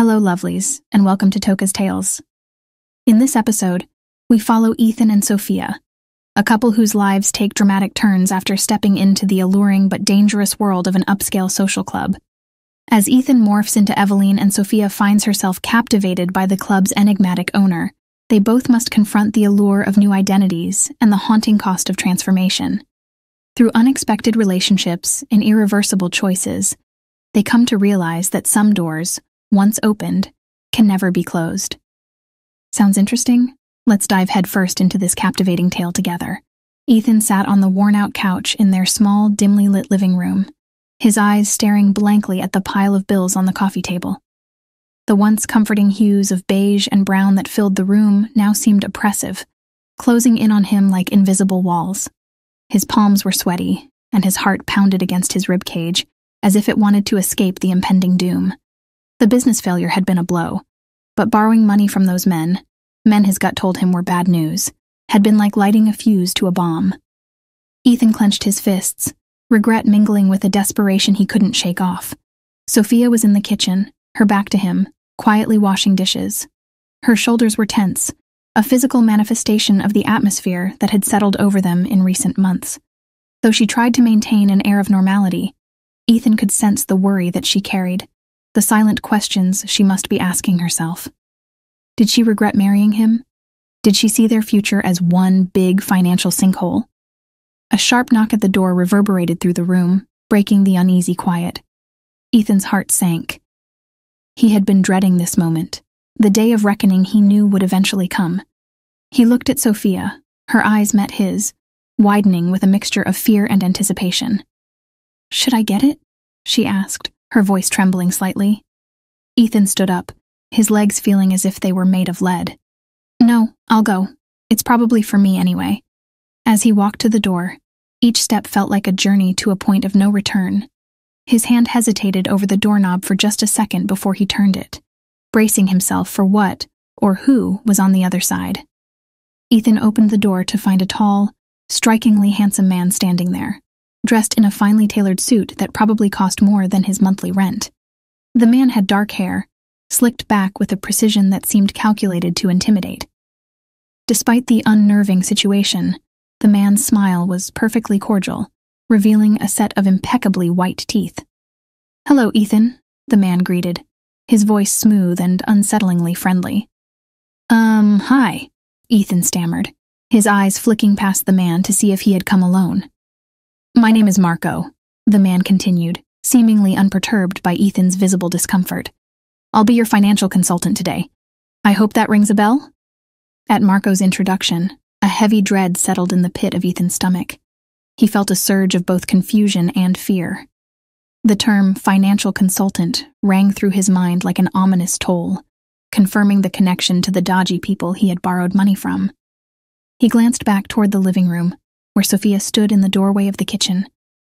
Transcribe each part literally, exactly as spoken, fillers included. Hello lovelies, and welcome to Toka's Tales. In this episode, we follow Ethan and Sophia, a couple whose lives take dramatic turns after stepping into the alluring but dangerous world of an upscale social club. As Ethan morphs into Eveline and Sophia finds herself captivated by the club's enigmatic owner, they both must confront the allure of new identities and the haunting cost of transformation. Through unexpected relationships and irreversible choices, they come to realize that some doors, once opened, can never be closed. Sounds interesting? Let's dive headfirst into this captivating tale together. Ethan sat on the worn-out couch in their small, dimly lit living room, his eyes staring blankly at the pile of bills on the coffee table. The once comforting hues of beige and brown that filled the room now seemed oppressive, closing in on him like invisible walls. His palms were sweaty, and his heart pounded against his ribcage, as if it wanted to escape the impending doom. The business failure had been a blow, but borrowing money from those men, men his gut told him were bad news, had been like lighting a fuse to a bomb. Ethan clenched his fists, regret mingling with a desperation he couldn't shake off. Sophia was in the kitchen, her back to him, quietly washing dishes. Her shoulders were tense, a physical manifestation of the atmosphere that had settled over them in recent months. Though she tried to maintain an air of normality, Ethan could sense the worry that she carried, the silent questions she must be asking herself. Did she regret marrying him? Did she see their future as one big financial sinkhole? A sharp knock at the door reverberated through the room, breaking the uneasy quiet. Ethan's heart sank. He had been dreading this moment, the day of reckoning he knew would eventually come. He looked at Sophia, her eyes met his, widening with a mixture of fear and anticipation. "Should I get it?" she asked, her voice trembling slightly. Ethan stood up, his legs feeling as if they were made of lead. "No, I'll go. It's probably for me anyway." As he walked to the door, each step felt like a journey to a point of no return. His hand hesitated over the doorknob for just a second before he turned it, bracing himself for what, or who, was on the other side. Ethan opened the door to find a tall, strikingly handsome man standing there, dressed in a finely tailored suit that probably cost more than his monthly rent. The man had dark hair, slicked back with a precision that seemed calculated to intimidate. Despite the unnerving situation, the man's smile was perfectly cordial, revealing a set of impeccably white teeth. "Hello, Ethan," the man greeted, his voice smooth and unsettlingly friendly. Um, hi, Ethan stammered, his eyes flicking past the man to see if he had come alone. "My name is Marco," the man continued, seemingly unperturbed by Ethan's visible discomfort. "I'll be your financial consultant today. I hope that rings a bell?" At Marco's introduction, a heavy dread settled in the pit of Ethan's stomach. He felt a surge of both confusion and fear. The term financial consultant rang through his mind like an ominous toll, confirming the connection to the dodgy people he had borrowed money from. He glanced back toward the living room, where Sophia stood in the doorway of the kitchen,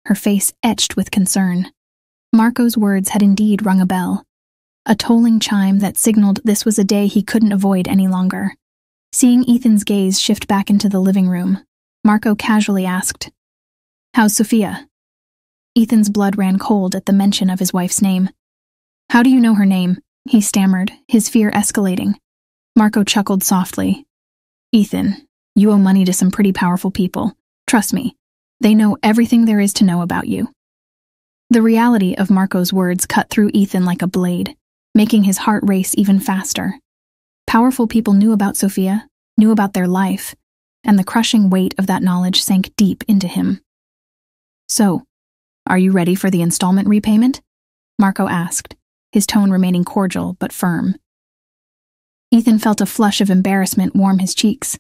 her face etched with concern. Marco's words had indeed rung a bell, a tolling chime that signaled this was a day he couldn't avoid any longer. Seeing Ethan's gaze shift back into the living room, Marco casually asked, "How's Sophia?" Ethan's blood ran cold at the mention of his wife's name. "How do you know her name?" he stammered, his fear escalating. Marco chuckled softly. "Ethan, you owe money to some pretty powerful people. Trust me, they know everything there is to know about you." The reality of Marco's words cut through Ethan like a blade, making his heart race even faster. Powerful people knew about Sophia, knew about their life, and the crushing weight of that knowledge sank deep into him. "So, are you ready for the installment repayment?" Marco asked, his tone remaining cordial but firm. Ethan felt a flush of embarrassment warm his cheeks.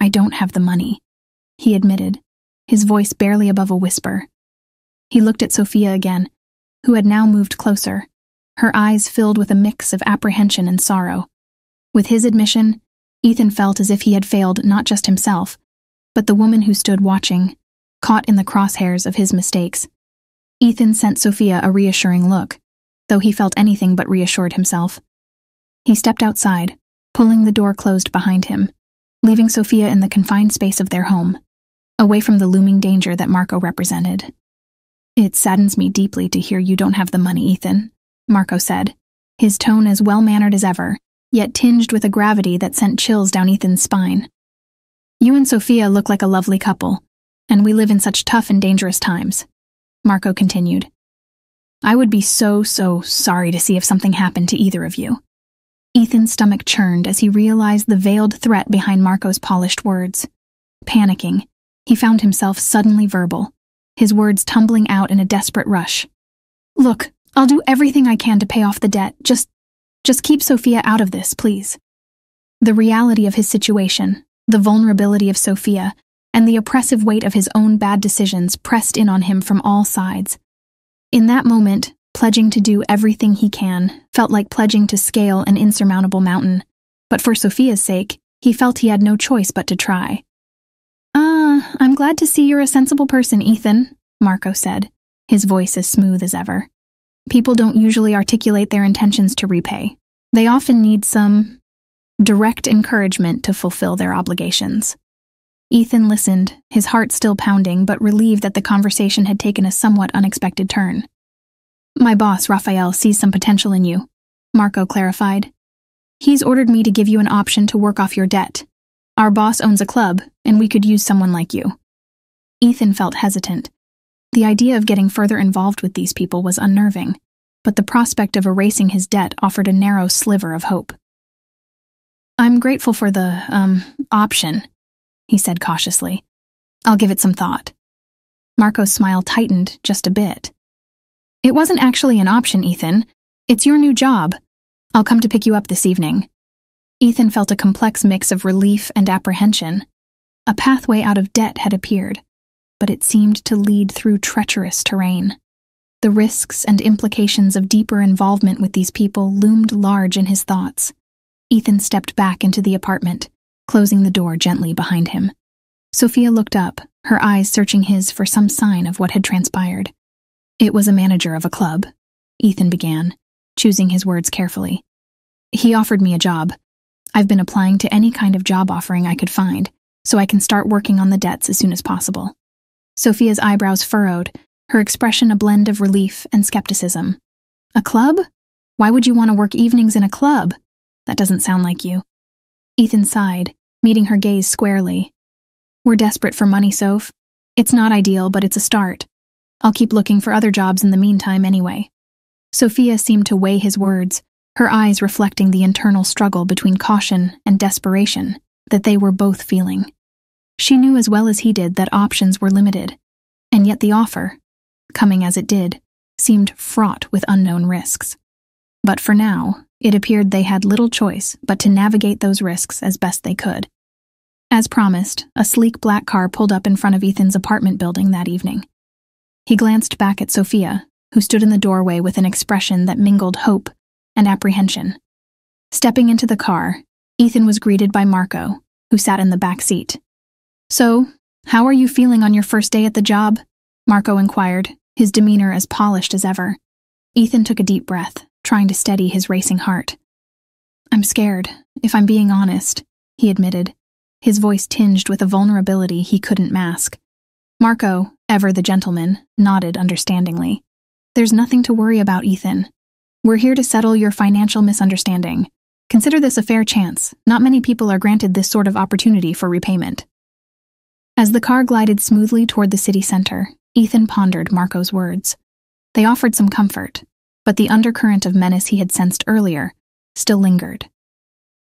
"I don't have the money," he admitted, his voice barely above a whisper. He looked at Sophia again, who had now moved closer, her eyes filled with a mix of apprehension and sorrow. With his admission, Ethan felt as if he had failed not just himself, but the woman who stood watching, caught in the crosshairs of his mistakes. Ethan sent Sophia a reassuring look, though he felt anything but reassured himself. He stepped outside, pulling the door closed behind him, leaving Sophia in the confined space of their home, away from the looming danger that Marco represented. "It saddens me deeply to hear you don't have the money, Ethan," Marco said, his tone as well-mannered as ever, yet tinged with a gravity that sent chills down Ethan's spine. You and Sophia look like a lovely couple, and we live in such tough and dangerous times, Marco continued. I would be so, so sorry to see if something happened to either of you. Ethan's stomach churned as he realized the veiled threat behind Marco's polished words. Panicking, he found himself suddenly verbal, his words tumbling out in a desperate rush. Look, I'll do everything I can to pay off the debt. Just, just keep Sophia out of this, please. The reality of his situation, the vulnerability of Sophia, and the oppressive weight of his own bad decisions pressed in on him from all sides. In that moment, pledging to do everything he can felt like pledging to scale an insurmountable mountain, but for Sophia's sake, he felt he had no choice but to try. Ah, I'm glad to see you're a sensible person, Ethan, Marco said, his voice as smooth as ever. People don't usually articulate their intentions to repay. They often need some direct encouragement to fulfill their obligations. Ethan listened, his heart still pounding, but relieved that the conversation had taken a somewhat unexpected turn. My boss, Rafael, sees some potential in you, Marco clarified. He's ordered me to give you an option to work off your debt. Our boss owns a club, and we could use someone like you. Ethan felt hesitant. The idea of getting further involved with these people was unnerving, but the prospect of erasing his debt offered a narrow sliver of hope. I'm grateful for the, um, option, he said cautiously. I'll give it some thought. Marco's smile tightened just a bit. It wasn't actually an option, Ethan. It's your new job. I'll come to pick you up this evening. Ethan felt a complex mix of relief and apprehension. A pathway out of debt had appeared, but it seemed to lead through treacherous terrain. The risks and implications of deeper involvement with these people loomed large in his thoughts. Ethan stepped back into the apartment, closing the door gently behind him. Sophia looked up, her eyes searching his for some sign of what had transpired. It was a manager of a club, Ethan began, choosing his words carefully. He offered me a job. I've been applying to any kind of job offering I could find, so I can start working on the debts as soon as possible. Sophia's eyebrows furrowed, her expression a blend of relief and skepticism. A club? Why would you want to work evenings in a club? That doesn't sound like you. Ethan sighed, meeting her gaze squarely. We're desperate for money, Soph. It's not ideal, but it's a start. I'll keep looking for other jobs in the meantime anyway. Sophia seemed to weigh his words, her eyes reflecting the internal struggle between caution and desperation that they were both feeling. She knew as well as he did that options were limited, and yet the offer, coming as it did, seemed fraught with unknown risks. But for now, it appeared they had little choice but to navigate those risks as best they could. As promised, a sleek black car pulled up in front of Ethan's apartment building that evening. He glanced back at Sophia, who stood in the doorway with an expression that mingled hope and apprehension. Stepping into the car, Ethan was greeted by Marco, who sat in the back seat. So, how are you feeling on your first day at the job? Marco inquired, his demeanor as polished as ever. Ethan took a deep breath, trying to steady his racing heart. I'm scared, if I'm being honest, he admitted, his voice tinged with a vulnerability he couldn't mask. Marco, ever the gentleman, nodded understandingly. There's nothing to worry about, Ethan. We're here to settle your financial misunderstanding. Consider this a fair chance. Not many people are granted this sort of opportunity for repayment. As the car glided smoothly toward the city center, Ethan pondered Marco's words. They offered some comfort, but the undercurrent of menace he had sensed earlier still lingered.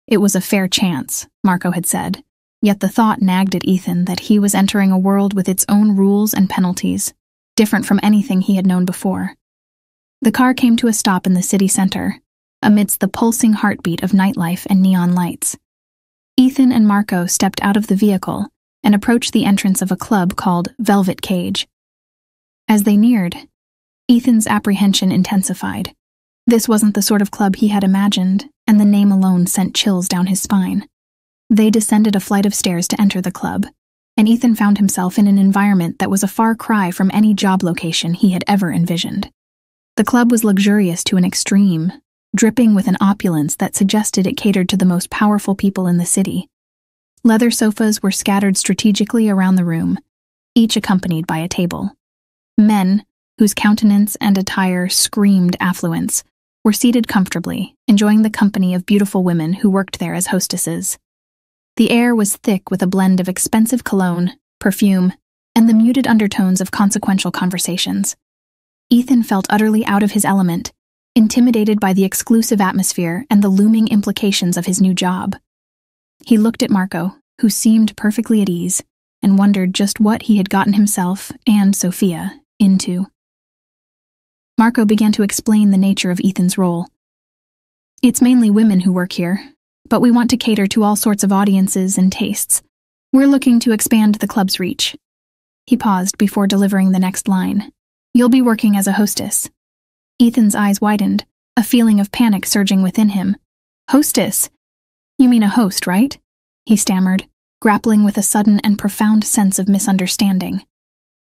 It was a fair chance, Marco had said. Yet the thought nagged at Ethan that he was entering a world with its own rules and penalties, different from anything he had known before. The car came to a stop in the city center, amidst the pulsing heartbeat of nightlife and neon lights. Ethan and Marco stepped out of the vehicle and approached the entrance of a club called Velvet Cage. As they neared, Ethan's apprehension intensified. This wasn't the sort of club he had imagined, and the name alone sent chills down his spine. They descended a flight of stairs to enter the club, and Ethan found himself in an environment that was a far cry from any job location he had ever envisioned. The club was luxurious to an extreme, dripping with an opulence that suggested it catered to the most powerful people in the city. Leather sofas were scattered strategically around the room, each accompanied by a table. Men, whose countenance and attire screamed affluence, were seated comfortably, enjoying the company of beautiful women who worked there as hostesses. The air was thick with a blend of expensive cologne, perfume, and the muted undertones of consequential conversations. Ethan felt utterly out of his element, intimidated by the exclusive atmosphere and the looming implications of his new job. He looked at Marco, who seemed perfectly at ease, and wondered just what he had gotten himself and Sophia into. Marco began to explain the nature of Ethan's role. "It's mainly women who work here, but we want to cater to all sorts of audiences and tastes. We're looking to expand the club's reach." He paused before delivering the next line. "You'll be working as a hostess." Ethan's eyes widened, a feeling of panic surging within him. "Hostess? You mean a host, right?" he stammered, grappling with a sudden and profound sense of misunderstanding.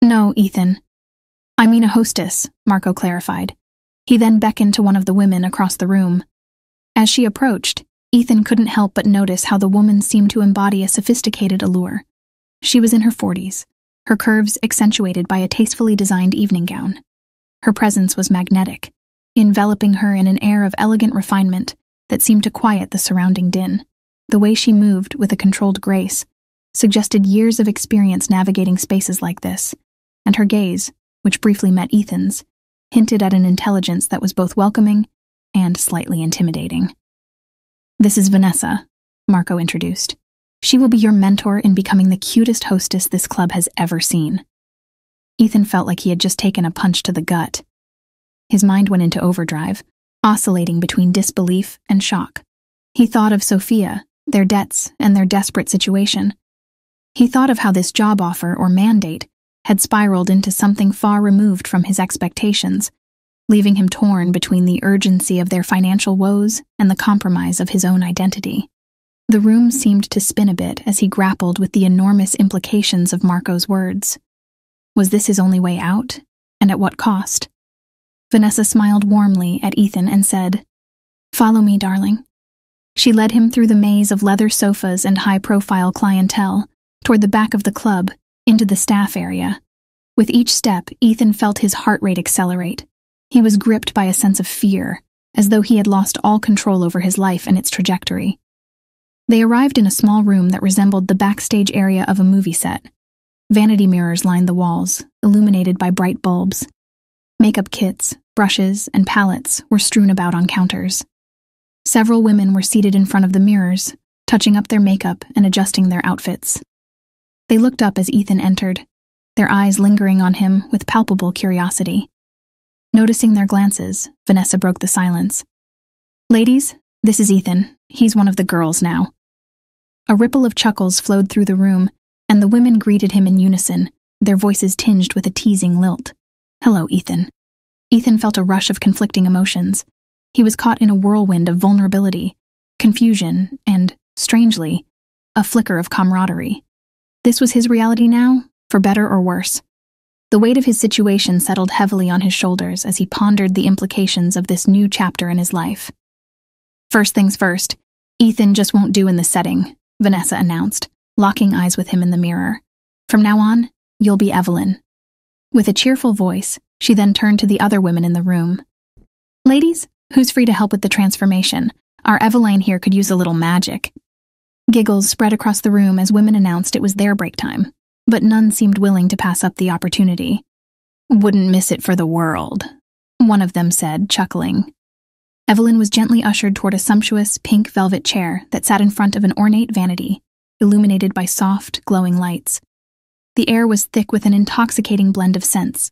"No, Ethan. I mean a hostess," Marco clarified. He then beckoned to one of the women across the room. As she approached, Ethan couldn't help but notice how the woman seemed to embody a sophisticated allure. She was in her forties, her curves accentuated by a tastefully designed evening gown. Her presence was magnetic, enveloping her in an air of elegant refinement that seemed to quiet the surrounding din. The way she moved with a controlled grace suggested years of experience navigating spaces like this, and her gaze, which briefly met Ethan's, hinted at an intelligence that was both welcoming and slightly intimidating. "This is Vanessa," Marco introduced. "She will be your mentor in becoming the cutest hostess this club has ever seen." Ethan felt like he had just taken a punch to the gut. His mind went into overdrive, oscillating between disbelief and shock. He thought of Sophia, their debts, and their desperate situation. He thought of how this job offer or mandate had spiraled into something far removed from his expectations, leaving him torn between the urgency of their financial woes and the compromise of his own identity. The room seemed to spin a bit as he grappled with the enormous implications of Marco's words. Was this his only way out, and at what cost? Vanessa smiled warmly at Ethan and said, "Follow me, darling." She led him through the maze of leather sofas and high-profile clientele, toward the back of the club, into the staff area. With each step, Ethan felt his heart rate accelerate. He was gripped by a sense of fear, as though he had lost all control over his life and its trajectory. They arrived in a small room that resembled the backstage area of a movie set. Vanity mirrors lined the walls, illuminated by bright bulbs. Makeup kits, brushes, and palettes were strewn about on counters. Several women were seated in front of the mirrors, touching up their makeup and adjusting their outfits. They looked up as Ethan entered, their eyes lingering on him with palpable curiosity. Noticing their glances, Vanessa broke the silence. "Ladies, this is Ethan. He's one of the girls now." A ripple of chuckles flowed through the room, and the women greeted him in unison, their voices tinged with a teasing lilt. "Hello, Ethan." Ethan felt a rush of conflicting emotions. He was caught in a whirlwind of vulnerability, confusion, and, strangely, a flicker of camaraderie. This was his reality now, for better or worse. The weight of his situation settled heavily on his shoulders as he pondered the implications of this new chapter in his life. "First things first, Ethan just won't do in this setting," Vanessa announced, locking eyes with him in the mirror. "From now on, you'll be Eveline." With a cheerful voice, she then turned to the other women in the room. "Ladies, who's free to help with the transformation? Our Eveline here could use a little magic." Giggles spread across the room as women announced it was their break time, but none seemed willing to pass up the opportunity. "Wouldn't miss it for the world," one of them said, chuckling. Eveline was gently ushered toward a sumptuous pink velvet chair that sat in front of an ornate vanity, illuminated by soft, glowing lights. The air was thick with an intoxicating blend of scents,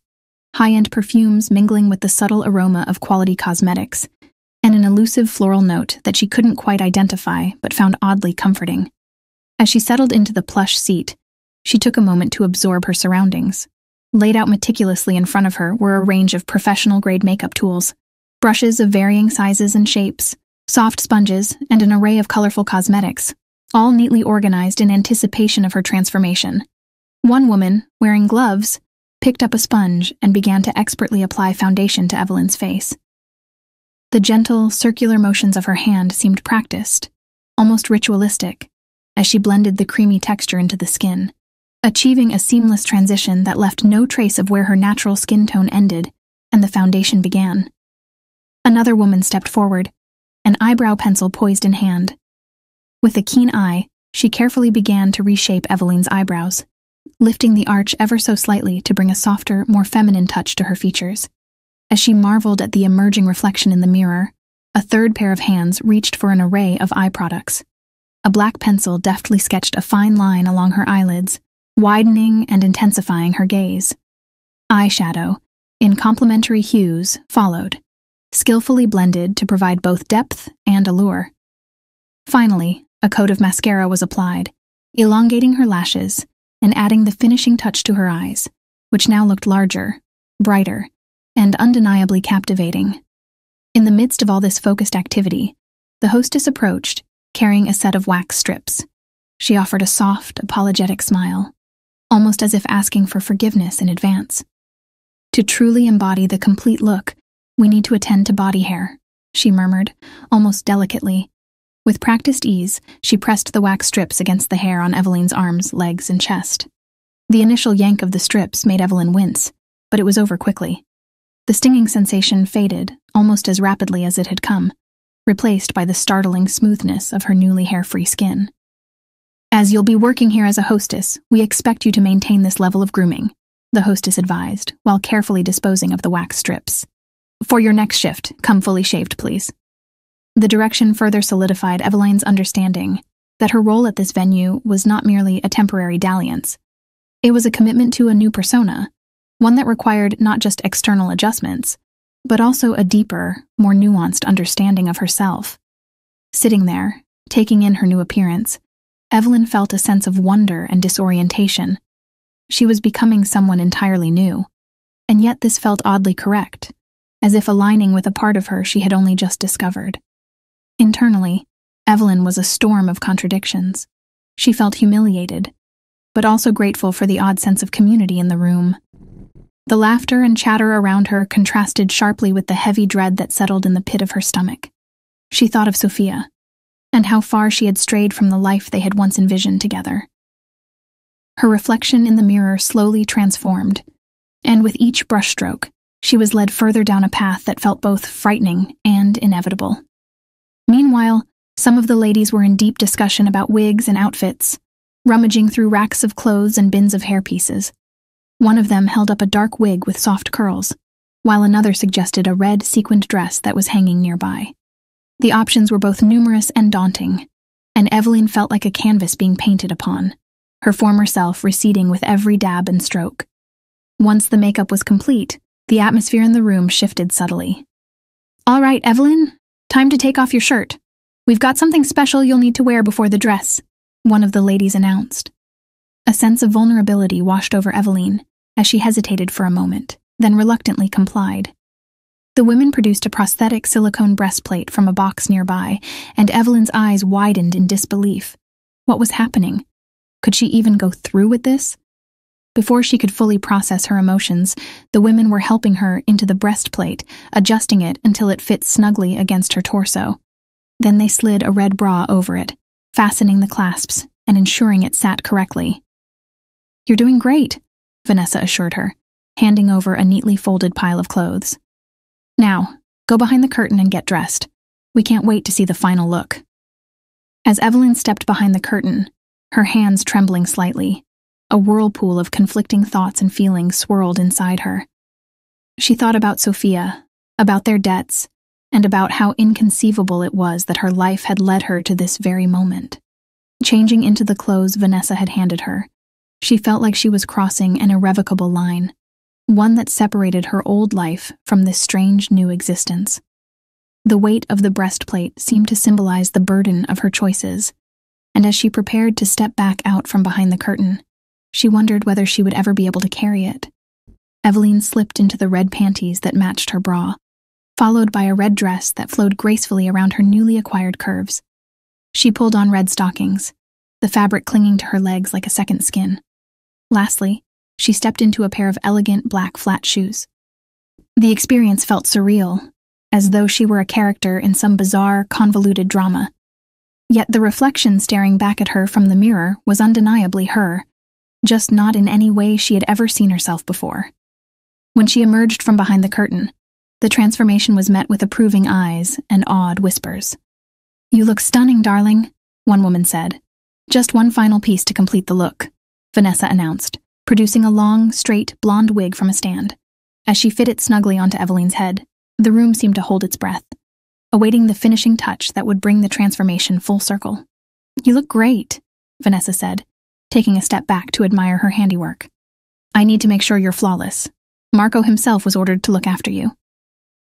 high-end perfumes mingling with the subtle aroma of quality cosmetics, and an elusive floral note that she couldn't quite identify but found oddly comforting. As she settled into the plush seat, she took a moment to absorb her surroundings. Laid out meticulously in front of her were a range of professional-grade makeup tools, brushes of varying sizes and shapes, soft sponges, and an array of colorful cosmetics, all neatly organized in anticipation of her transformation. One woman, wearing gloves, picked up a sponge and began to expertly apply foundation to Eveline's face. The gentle, circular motions of her hand seemed practiced, almost ritualistic, as she blended the creamy texture into the skin, achieving a seamless transition that left no trace of where her natural skin tone ended and the foundation began. Another woman stepped forward, an eyebrow pencil poised in hand. With a keen eye, she carefully began to reshape Eveline's eyebrows, lifting the arch ever so slightly to bring a softer, more feminine touch to her features. As she marveled at the emerging reflection in the mirror, a third pair of hands reached for an array of eye products. A black pencil deftly sketched a fine line along her eyelids, widening and intensifying her gaze. Eyeshadow, in complementary hues, followed, skillfully blended to provide both depth and allure. Finally, a coat of mascara was applied, elongating her lashes and adding the finishing touch to her eyes, which now looked larger, brighter, and undeniably captivating. In the midst of all this focused activity, the hostess approached, carrying a set of wax strips. She offered a soft, apologetic smile, almost as if asking for forgiveness in advance. "To truly embody the complete look, we need to attend to body hair," she murmured, almost delicately. With practiced ease, she pressed the wax strips against the hair on Eveline's arms, legs, and chest. The initial yank of the strips made Eveline wince, but it was over quickly. The stinging sensation faded almost as rapidly as it had come, replaced by the startling smoothness of her newly hair-free skin. "As you'll be working here as a hostess, we expect you to maintain this level of grooming," the hostess advised, while carefully disposing of the wax strips. "For your next shift, come fully shaved, please." The direction further solidified Eveline's understanding that her role at this venue was not merely a temporary dalliance. It was a commitment to a new persona, one that required not just external adjustments, but also a deeper, more nuanced understanding of herself. Sitting there, taking in her new appearance, Eveline felt a sense of wonder and disorientation. She was becoming someone entirely new, and yet this felt oddly correct, as if aligning with a part of her she had only just discovered. Internally, Eveline was a storm of contradictions. She felt humiliated, but also grateful for the odd sense of community in the room. The laughter and chatter around her contrasted sharply with the heavy dread that settled in the pit of her stomach. She thought of Sophia, and how far she had strayed from the life they had once envisioned together. Her reflection in the mirror slowly transformed, and with each brushstroke, she was led further down a path that felt both frightening and inevitable. Meanwhile, some of the ladies were in deep discussion about wigs and outfits, rummaging through racks of clothes and bins of hairpieces. One of them held up a dark wig with soft curls, while another suggested a red sequined dress that was hanging nearby. The options were both numerous and daunting, and Eveline felt like a canvas being painted upon, her former self receding with every dab and stroke. Once the makeup was complete, the atmosphere in the room shifted subtly. "All right, Eveline, time to take off your shirt. We've got something special you'll need to wear before the dress," one of the ladies announced. A sense of vulnerability washed over Eveline as she hesitated for a moment, then reluctantly complied. The women produced a prosthetic silicone breastplate from a box nearby, and Eveline's eyes widened in disbelief. What was happening? Could she even go through with this? Before she could fully process her emotions, the women were helping her into the breastplate, adjusting it until it fit snugly against her torso. Then they slid a red bra over it, fastening the clasps and ensuring it sat correctly. "You're doing great," Vanessa assured her, handing over a neatly folded pile of clothes. "Now, go behind the curtain and get dressed. We can't wait to see the final look." As Eveline stepped behind the curtain, her hands trembling slightly, a whirlpool of conflicting thoughts and feelings swirled inside her. She thought about Sophia, about their debts, and about how inconceivable it was that her life had led her to this very moment. Changing into the clothes Vanessa had handed her, she felt like she was crossing an irrevocable line, one that separated her old life from this strange new existence. The weight of the breastplate seemed to symbolize the burden of her choices, and as she prepared to step back out from behind the curtain, she wondered whether she would ever be able to carry it. Eveline slipped into the red panties that matched her bra, followed by a red dress that flowed gracefully around her newly acquired curves. She pulled on red stockings, the fabric clinging to her legs like a second skin. Lastly, she stepped into a pair of elegant black flat shoes. The experience felt surreal, as though she were a character in some bizarre, convoluted drama. Yet the reflection staring back at her from the mirror was undeniably her, just not in any way she had ever seen herself before. When she emerged from behind the curtain, The transformation was met with approving eyes and awed whispers. "You look stunning, darling," one woman said. "Just one final piece to complete the look," Vanessa announced, producing a long, straight, blonde wig from a stand. As she fit it snugly onto Eveline's head, the room seemed to hold its breath, awaiting the finishing touch that would bring the transformation full circle. "You look great," Vanessa said, taking a step back to admire her handiwork. "I need to make sure you're flawless. Marco himself was ordered to look after you."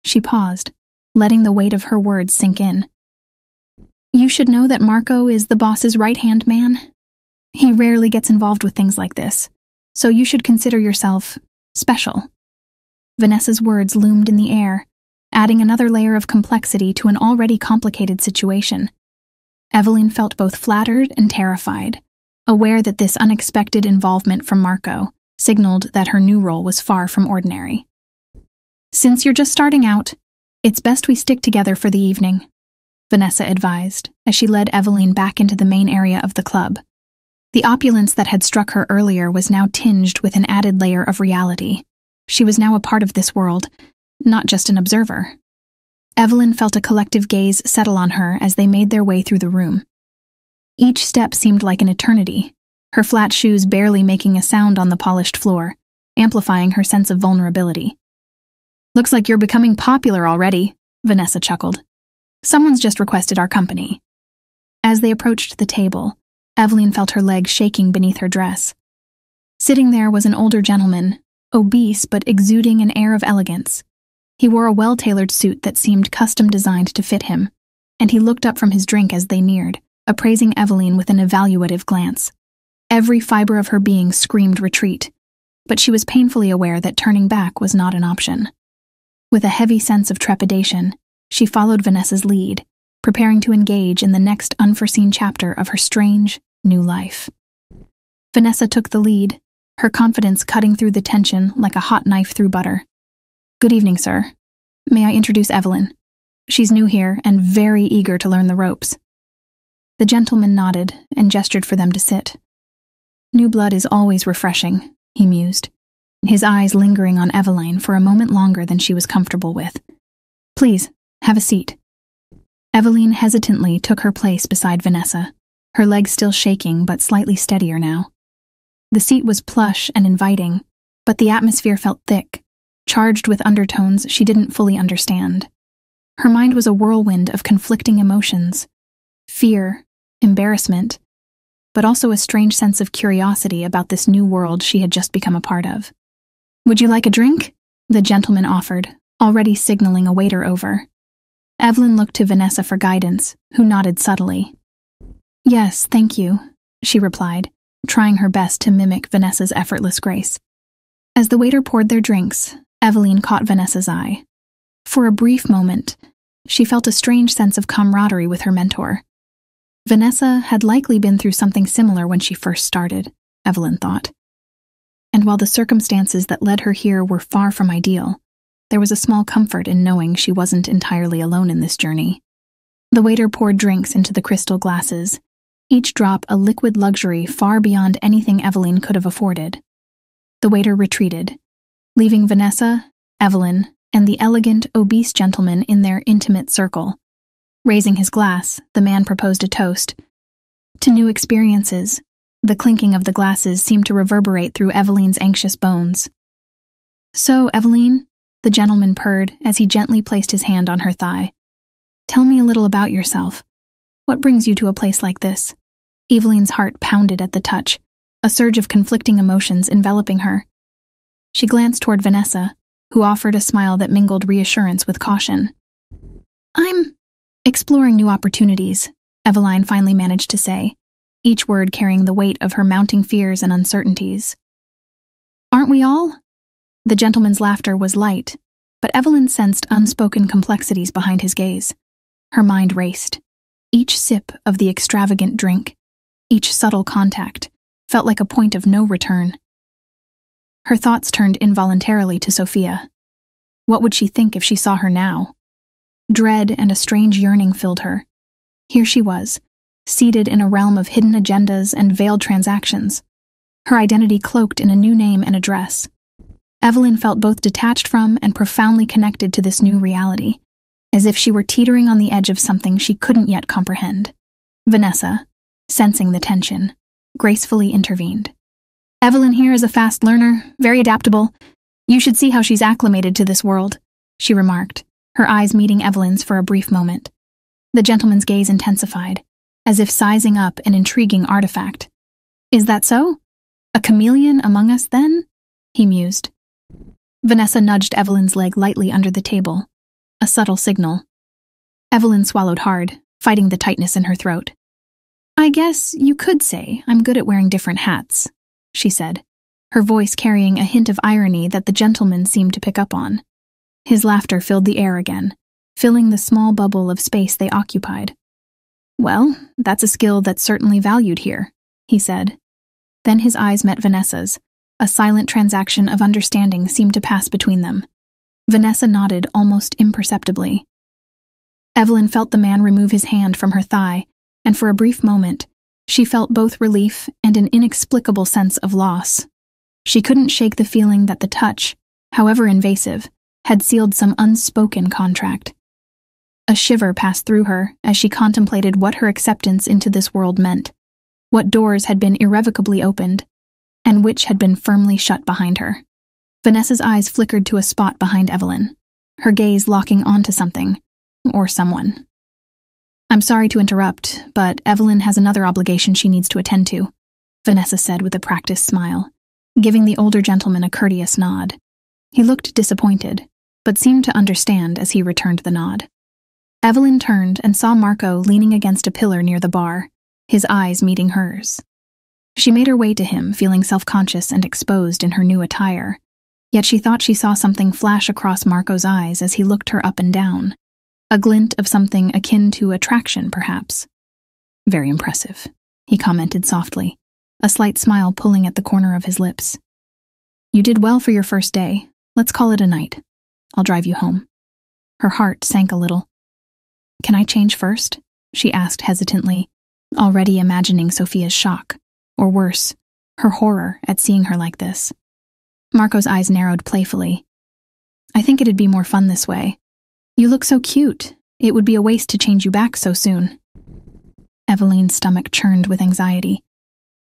She paused, letting the weight of her words sink in. "You should know that Marco is the boss's right-hand man. He rarely gets involved with things like this, so you should consider yourself special." Vanessa's words loomed in the air, adding another layer of complexity to an already complicated situation. Eveline felt both flattered and terrified, aware that this unexpected involvement from Marco signaled that her new role was far from ordinary. "Since you're just starting out, it's best we stick together for the evening," Vanessa advised as she led Eveline back into the main area of the club. The opulence that had struck her earlier was now tinged with an added layer of reality. She was now a part of this world, not just an observer. Eveline felt a collective gaze settle on her as they made their way through the room. Each step seemed like an eternity, her flat shoes barely making a sound on the polished floor, amplifying her sense of vulnerability. "Looks like you're becoming popular already," Vanessa chuckled. "Someone's just requested our company." As they approached the table, Eveline felt her legs shaking beneath her dress. Sitting there was an older gentleman, obese but exuding an air of elegance. He wore a well-tailored suit that seemed custom-designed to fit him, and he looked up from his drink as they neared, appraising Eveline with an evaluative glance. Every fiber of her being screamed retreat, but she was painfully aware that turning back was not an option. With a heavy sense of trepidation, she followed Vanessa's lead, preparing to engage in the next unforeseen chapter of her strange, new life. Vanessa took the lead, her confidence cutting through the tension like a hot knife through butter. "Good evening, sir. May I introduce Eveline? She's new here and very eager to learn the ropes." The gentleman nodded and gestured for them to sit. "New blood is always refreshing," he mused, his eyes lingering on Eveline for a moment longer than she was comfortable with. "Please, have a seat." Eveline hesitantly took her place beside Vanessa, her legs still shaking but slightly steadier now. The seat was plush and inviting, but the atmosphere felt thick, charged with undertones she didn't fully understand. Her mind was a whirlwind of conflicting emotions: fear, embarrassment, but also a strange sense of curiosity about this new world she had just become a part of. "Would you like a drink?" the gentleman offered, already signaling a waiter over. Eveline looked to Vanessa for guidance, who nodded subtly. "Yes, thank you," she replied, trying her best to mimic Vanessa's effortless grace. As the waiter poured their drinks, Eveline caught Vanessa's eye. For a brief moment, she felt a strange sense of camaraderie with her mentor. Vanessa had likely been through something similar when she first started, Eveline thought. And while the circumstances that led her here were far from ideal, there was a small comfort in knowing she wasn't entirely alone in this journey. The waiter poured drinks into the crystal glasses, each drop a liquid luxury far beyond anything Eveline could have afforded. The waiter retreated, leaving Vanessa, Eveline, and the elegant, obese gentleman in their intimate circle. Raising his glass, the man proposed a toast to new experiences. The clinking of the glasses seemed to reverberate through Eveline's anxious bones. "So, Eveline," the gentleman purred as he gently placed his hand on her thigh, "tell me a little about yourself. What brings you to a place like this?" Eveline's heart pounded at the touch, a surge of conflicting emotions enveloping her. She glanced toward Vanessa, who offered a smile that mingled reassurance with caution. "I'm exploring new opportunities," Eveline finally managed to say, each word carrying the weight of her mounting fears and uncertainties. "Aren't we all?" The gentleman's laughter was light, but Eveline sensed unspoken complexities behind his gaze. Her mind raced. Each sip of the extravagant drink, each subtle contact, felt like a point of no return. Her thoughts turned involuntarily to Sophia. What would she think if she saw her now? Dread and a strange yearning filled her. Here she was, seated in a realm of hidden agendas and veiled transactions, her identity cloaked in a new name and address. Eveline felt both detached from and profoundly connected to this new reality, as if she were teetering on the edge of something she couldn't yet comprehend. Vanessa, sensing the tension, gracefully intervened. Eveline here is a fast learner, very adaptable. You should see how she's acclimated to this world, she remarked, her eyes meeting Eveline's for a brief moment. The gentleman's gaze intensified, as if sizing up an intriguing artifact. Is that so? A chameleon among us, then? He mused. Vanessa nudged Eveline's leg lightly under the table, a subtle signal. Eveline swallowed hard, fighting the tightness in her throat. I guess you could say I'm good at wearing different hats, she said, her voice carrying a hint of irony that the gentleman seemed to pick up on. His laughter filled the air again, filling the small bubble of space they occupied. Well, that's a skill that's certainly valued here, he said. Then his eyes met Vanessa's. A silent transaction of understanding seemed to pass between them. Vanessa nodded almost imperceptibly. Eveline felt the man remove his hand from her thigh, and for a brief moment, she felt both relief and an inexplicable sense of loss. She couldn't shake the feeling that the touch, however invasive, had sealed some unspoken contract. A shiver passed through her as she contemplated what her acceptance into this world meant, what doors had been irrevocably opened, and which had been firmly shut behind her. Vanessa's eyes flickered to a spot behind Eveline, her gaze locking onto something, or someone. I'm sorry to interrupt, but Eveline has another obligation she needs to attend to, Vanessa said with a practiced smile, giving the older gentleman a courteous nod. He looked disappointed, but seemed to understand as he returned the nod. Eveline turned and saw Marco leaning against a pillar near the bar, his eyes meeting hers. She made her way to him, feeling self-conscious and exposed in her new attire, yet she thought she saw something flash across Marco's eyes as he looked her up and down, a glint of something akin to attraction, perhaps. Very impressive, he commented softly, a slight smile pulling at the corner of his lips. You did well for your first day. Let's call it a night. I'll drive you home. Her heart sank a little. Can I change first? She asked hesitantly, already imagining Sophia's shock. Or worse, her horror at seeing her like this. Marco's eyes narrowed playfully. I think it'd be more fun this way. You look so cute. It would be a waste to change you back so soon. Eveline's stomach churned with anxiety.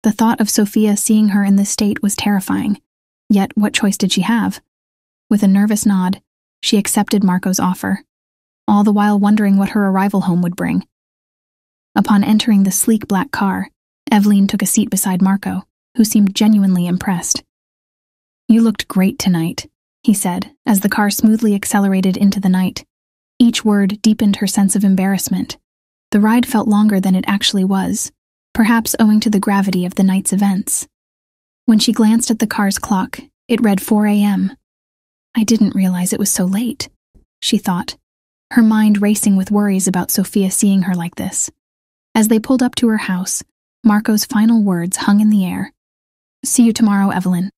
The thought of Sophia seeing her in this state was terrifying. Yet what choice did she have? With a nervous nod, she accepted Marco's offer, all the while wondering what her arrival home would bring. Upon entering the sleek black car, Eveline took a seat beside Marco, who seemed genuinely impressed. You looked great tonight, he said, as the car smoothly accelerated into the night. Each word deepened her sense of embarrassment. The ride felt longer than it actually was, perhaps owing to the gravity of the night's events. When she glanced at the car's clock, it read four a m I didn't realize it was so late, she thought, her mind racing with worries about Sophia seeing her like this. As they pulled up to her house, Marco's final words hung in the air. See you tomorrow, Eveline.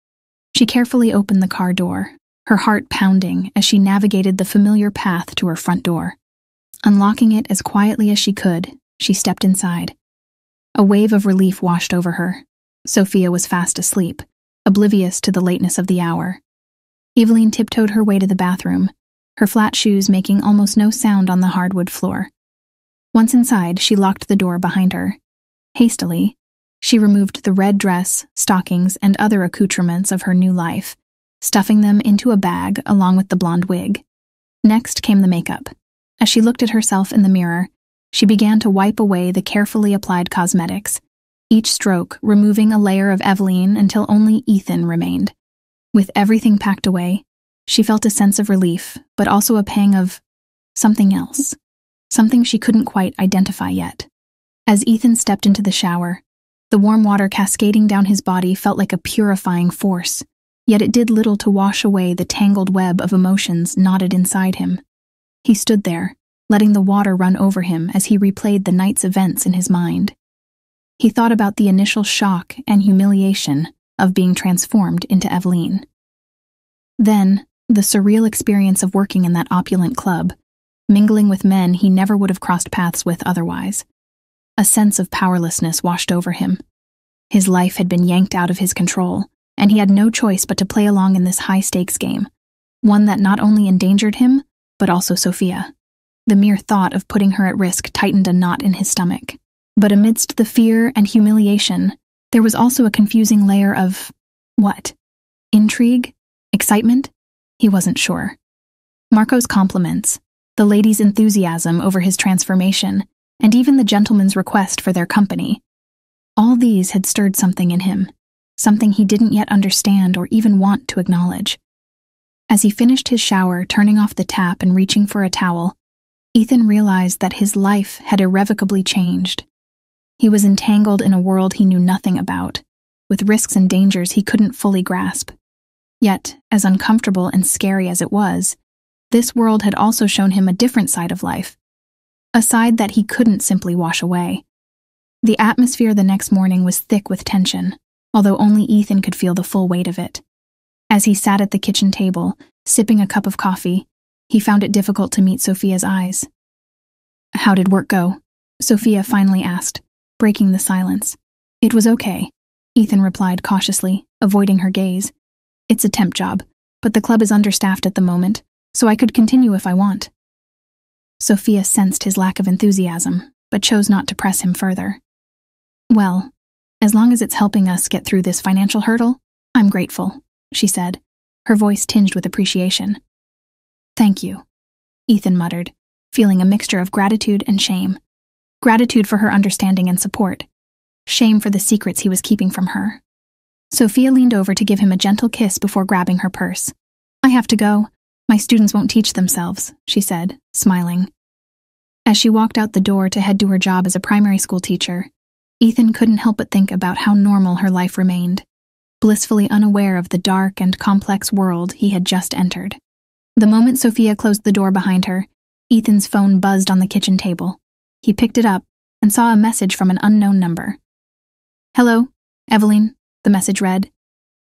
She carefully opened the car door, her heart pounding as she navigated the familiar path to her front door. Unlocking it as quietly as she could, she stepped inside. A wave of relief washed over her. Sophia was fast asleep, oblivious to the lateness of the hour. Eveline tiptoed her way to the bathroom, her flat shoes making almost no sound on the hardwood floor. Once inside, she locked the door behind her. Hastily, she removed the red dress, stockings, and other accoutrements of her new life, stuffing them into a bag along with the blonde wig. Next came the makeup. As she looked at herself in the mirror, she began to wipe away the carefully applied cosmetics, each stroke removing a layer of Eveline until only Ethan remained. With everything packed away, she felt a sense of relief, but also a pang of something else, something she couldn't quite identify yet. As Ethan stepped into the shower, the warm water cascading down his body felt like a purifying force, yet it did little to wash away the tangled web of emotions knotted inside him. He stood there, letting the water run over him as he replayed the night's events in his mind. He thought about the initial shock and humiliation of being transformed into Eveline. Then, the surreal experience of working in that opulent club, mingling with men he never would have crossed paths with otherwise. A sense of powerlessness washed over him. His life had been yanked out of his control, and he had no choice but to play along in this high-stakes game, one that not only endangered him, but also Sophia. The mere thought of putting her at risk tightened a knot in his stomach. But amidst the fear and humiliation, there was also a confusing layer of... what? Intrigue? Excitement? He wasn't sure. Marco's compliments, the lady's enthusiasm over his transformation, and even the gentleman's request for their company. All these had stirred something in him, something he didn't yet understand or even want to acknowledge. As he finished his shower, turning off the tap and reaching for a towel, Ethan realized that his life had irrevocably changed. He was entangled in a world he knew nothing about, with risks and dangers he couldn't fully grasp. Yet, as uncomfortable and scary as it was, this world had also shown him a different side of life, a side that he couldn't simply wash away. The atmosphere the next morning was thick with tension, although only Ethan could feel the full weight of it. As he sat at the kitchen table, sipping a cup of coffee, he found it difficult to meet Sophia's eyes. "How did work go?" Sophia finally asked, breaking the silence. "It was okay," Ethan replied cautiously, avoiding her gaze. "It's a temp job, but the club is understaffed at the moment, so I could continue if I want." Sophia sensed his lack of enthusiasm, but chose not to press him further. "Well, as long as it's helping us get through this financial hurdle, I'm grateful," she said, her voice tinged with appreciation. "Thank you," Ethan muttered, feeling a mixture of gratitude and shame. Gratitude for her understanding and support. Shame for the secrets he was keeping from her. Sophia leaned over to give him a gentle kiss before grabbing her purse. "I have to go. My students won't teach themselves," she said, smiling. As she walked out the door to head to her job as a primary school teacher, Ethan couldn't help but think about how normal her life remained, blissfully unaware of the dark and complex world he had just entered. The moment Sophia closed the door behind her, Ethan's phone buzzed on the kitchen table. He picked it up and saw a message from an unknown number. "Hello, Eveline," the message read.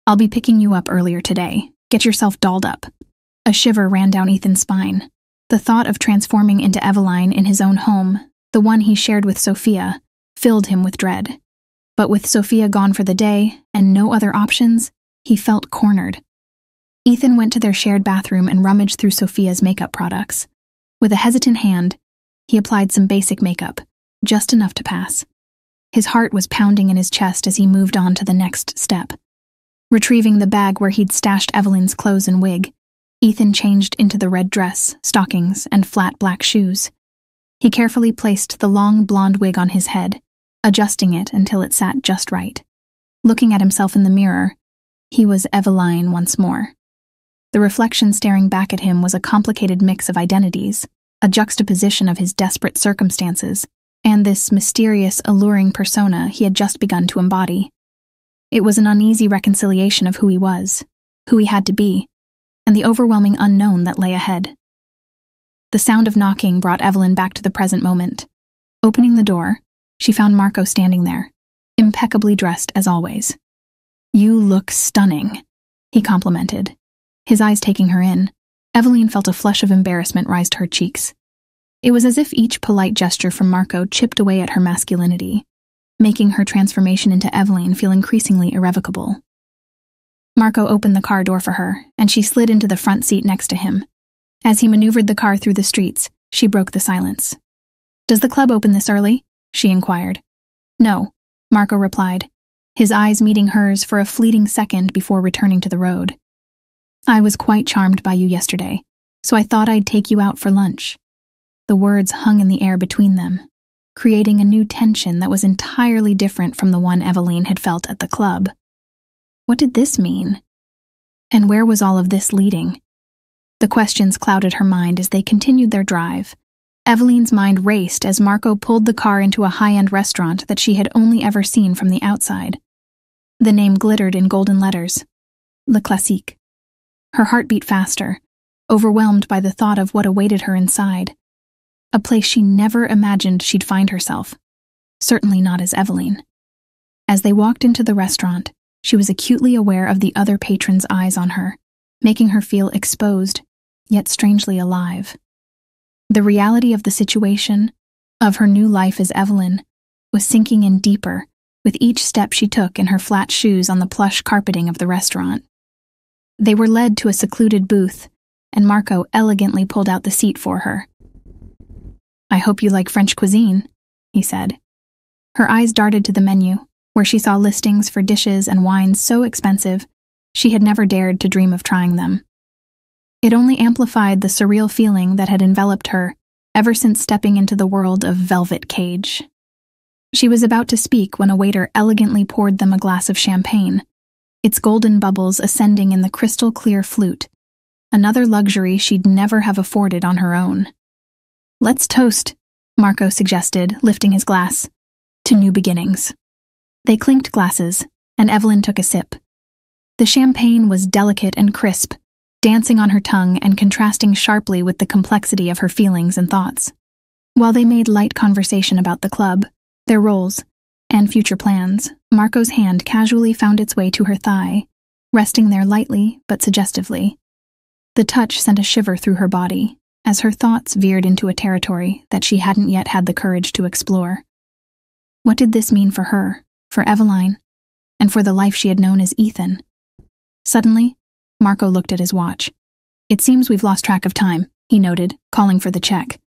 "I'll be picking you up earlier today. Get yourself dolled up." A shiver ran down Ethan's spine. The thought of transforming into Eveline in his own home, the one he shared with Sophia, filled him with dread. But with Sophia gone for the day and no other options, he felt cornered. Ethan went to their shared bathroom and rummaged through Sophia's makeup products. With a hesitant hand, he applied some basic makeup, just enough to pass. His heart was pounding in his chest as he moved on to the next step. Retrieving the bag where he'd stashed Eveline's clothes and wig, Ethan changed into the red dress, stockings, and flat black shoes. He carefully placed the long blonde wig on his head, adjusting it until it sat just right. Looking at himself in the mirror, he was Eveline once more. The reflection staring back at him was a complicated mix of identities, a juxtaposition of his desperate circumstances, and this mysterious, alluring persona he had just begun to embody. It was an uneasy reconciliation of who he was, who he had to be, and the overwhelming unknown that lay ahead. The sound of knocking brought Eveline back to the present moment. Opening the door, she found Marco standing there, impeccably dressed as always. "You look stunning," he complimented, his eyes taking her in. Eveline felt a flush of embarrassment rise to her cheeks. It was as if each polite gesture from Marco chipped away at her masculinity, making her transformation into Eveline feel increasingly irrevocable. Marco opened the car door for her, and she slid into the front seat next to him. As he maneuvered the car through the streets, she broke the silence. "Does the club open this early?" she inquired. "No," Marco replied, his eyes meeting hers for a fleeting second before returning to the road. "I was quite charmed by you yesterday, so I thought I'd take you out for lunch." The words hung in the air between them, creating a new tension that was entirely different from the one Eveline had felt at the club. What did this mean? And where was all of this leading? The questions clouded her mind as they continued their drive. Eveline's mind raced as Marco pulled the car into a high-end restaurant that she had only ever seen from the outside. The name glittered in golden letters: Le Classique. Her heart beat faster, overwhelmed by the thought of what awaited her inside. A place she never imagined she'd find herself. Certainly not as Eveline. As they walked into the restaurant, she was acutely aware of the other patrons' eyes on her, making her feel exposed, yet strangely alive. The reality of the situation, of her new life as Eveline, was sinking in deeper, with each step she took in her flat shoes on the plush carpeting of the restaurant. They were led to a secluded booth, and Marco elegantly pulled out the seat for her. "I hope you like French cuisine," he said. Her eyes darted to the menu, where she saw listings for dishes and wines so expensive she had never dared to dream of trying them. It only amplified the surreal feeling that had enveloped her ever since stepping into the world of Velvet Cage. She was about to speak when a waiter elegantly poured them a glass of champagne, its golden bubbles ascending in the crystal-clear flute, another luxury she'd never have afforded on her own. "Let's toast," Marco suggested, lifting his glass, "to new beginnings." They clinked glasses, and Eveline took a sip. The champagne was delicate and crisp, dancing on her tongue and contrasting sharply with the complexity of her feelings and thoughts. While they made light conversation about the club, their roles, and future plans, Marco's hand casually found its way to her thigh, resting there lightly but suggestively. The touch sent a shiver through her body, as her thoughts veered into a territory that she hadn't yet had the courage to explore. What did this mean for her, for Eveline, and for the life she had known as Ethan? Suddenly, Marco looked at his watch. "It seems we've lost track of time," he noted, calling for the check.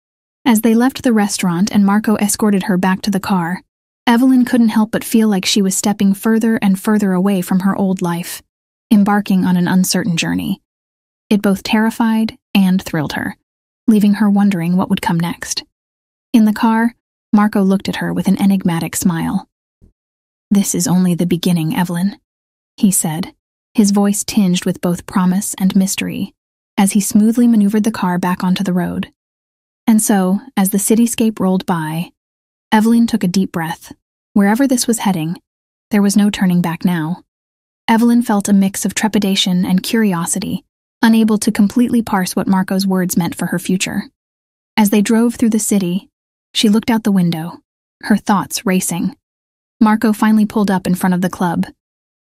As they left the restaurant and Marco escorted her back to the car, Eveline couldn't help but feel like she was stepping further and further away from her old life, embarking on an uncertain journey. It both terrified and thrilled her, leaving her wondering what would come next. In the car, Marco looked at her with an enigmatic smile. "This is only the beginning, Eveline," he said, his voice tinged with both promise and mystery, as he smoothly maneuvered the car back onto the road. And so, as the cityscape rolled by, Eveline took a deep breath. Wherever this was heading, there was no turning back now. Eveline felt a mix of trepidation and curiosity, unable to completely parse what Marco's words meant for her future. As they drove through the city, she looked out the window, her thoughts racing. Marco finally pulled up in front of the club,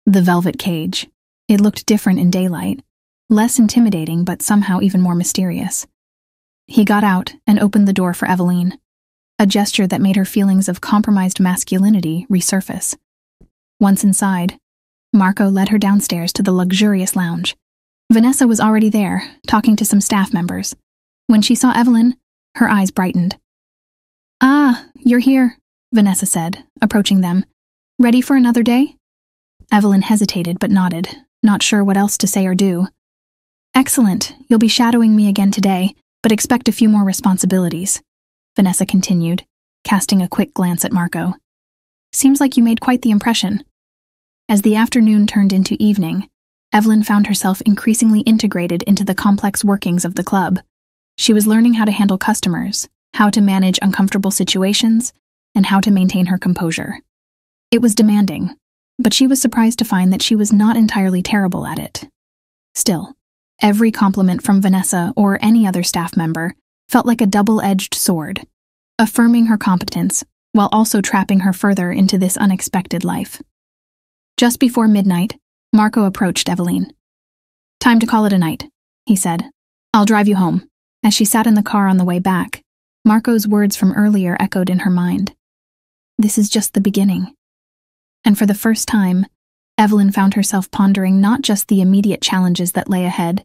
the Velvet Cage. It looked different in daylight, less intimidating but somehow even more mysterious. He got out and opened the door for Eveline, a gesture that made her feelings of compromised masculinity resurface. Once inside, Marco led her downstairs to the luxurious lounge. Vanessa was already there, talking to some staff members. When she saw Eveline, her eyes brightened. "Ah, you're here," Vanessa said, approaching them. "Ready for another day?" Eveline hesitated but nodded, not sure what else to say or do. "Excellent, you'll be shadowing me again today, but expect a few more responsibilities," Vanessa continued, casting a quick glance at Marco. "Seems like you made quite the impression." As the afternoon turned into evening, Eveline found herself increasingly integrated into the complex workings of the club. She was learning how to handle customers, how to manage uncomfortable situations, and how to maintain her composure. It was demanding, but she was surprised to find that she was not entirely terrible at it. Still, every compliment from Vanessa or any other staff member felt like a double-edged sword, affirming her competence while also trapping her further into this unexpected life. Just before midnight, Marco approached Eveline. "Time to call it a night," he said. "I'll drive you home." As she sat in the car on the way back, Marco's words from earlier echoed in her mind. This is just the beginning. And for the first time, Eveline found herself pondering not just the immediate challenges that lay ahead,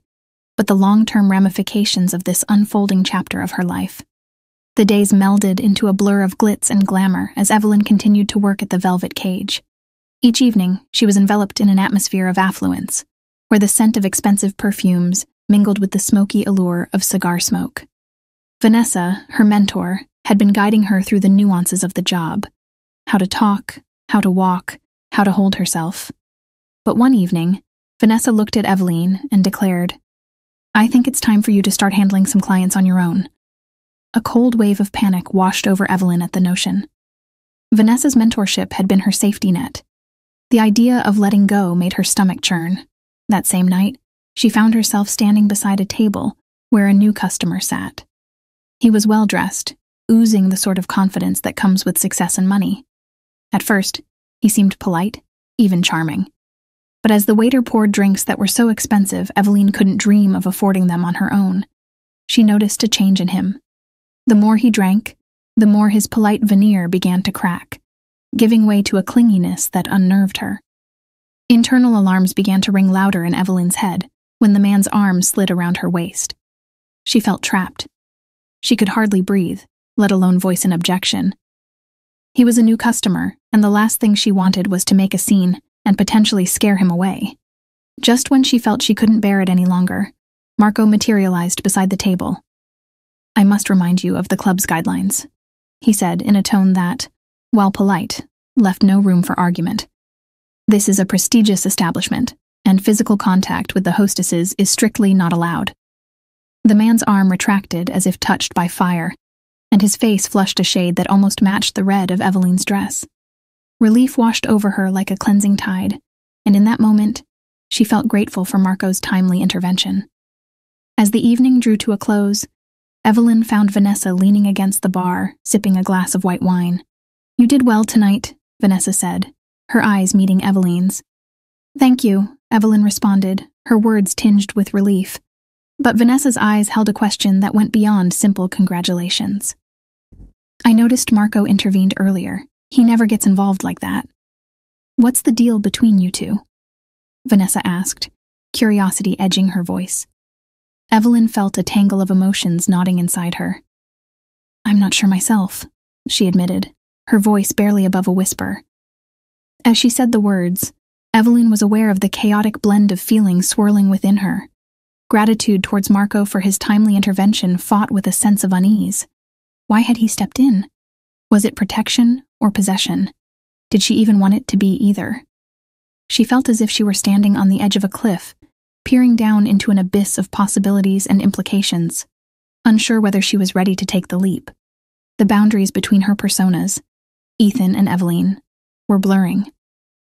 but the long-term ramifications of this unfolding chapter of her life. The days melded into a blur of glitz and glamour as Eveline continued to work at the Velvet Cage. Each evening, she was enveloped in an atmosphere of affluence, where the scent of expensive perfumes mingled with the smoky allure of cigar smoke. Vanessa, her mentor, had been guiding her through the nuances of the job, how to talk, how to walk, how to hold herself. But one evening, Vanessa looked at Eveline and declared, "I think it's time for you to start handling some clients on your own." A cold wave of panic washed over Eveline at the notion. Vanessa's mentorship had been her safety net. The idea of letting go made her stomach churn. That same night, she found herself standing beside a table where a new customer sat. He was well-dressed, oozing the sort of confidence that comes with success and money. At first, he seemed polite, even charming. But as the waiter poured drinks that were so expensive Eveline couldn't dream of affording them on her own, she noticed a change in him. The more he drank, the more his polite veneer began to crack, giving way to a clinginess that unnerved her. Internal alarms began to ring louder in Eveline's head when the man's arm slid around her waist. She felt trapped. She could hardly breathe, let alone voice an objection. He was a new customer, and the last thing she wanted was to make a scene and potentially scare him away. Just when she felt she couldn't bear it any longer, Marco materialized beside the table. "I must remind you of the club's guidelines," he said in a tone that, while polite, left no room for argument. "This is a prestigious establishment, and physical contact with the hostesses is strictly not allowed." The man's arm retracted as if touched by fire, and his face flushed a shade that almost matched the red of Eveline's dress. Relief washed over her like a cleansing tide, and in that moment, she felt grateful for Marco's timely intervention. As the evening drew to a close, Eveline found Vanessa leaning against the bar, sipping a glass of white wine. "You did well tonight," Vanessa said, her eyes meeting Eveline's. "Thank you," Eveline responded, her words tinged with relief. But Vanessa's eyes held a question that went beyond simple congratulations. "I noticed Marco intervened earlier. He never gets involved like that. What's the deal between you two?" Vanessa asked, curiosity edging her voice. Eveline felt a tangle of emotions knotting inside her. "I'm not sure myself," she admitted, her voice barely above a whisper. As she said the words, Eveline was aware of the chaotic blend of feelings swirling within her. Gratitude towards Marco for his timely intervention fought with a sense of unease. Why had he stepped in? Was it protection or possession? Did she even want it to be either? She felt as if she were standing on the edge of a cliff, peering down into an abyss of possibilities and implications, unsure whether she was ready to take the leap. The boundaries between her personas, Ethan and Eveline, were blurring,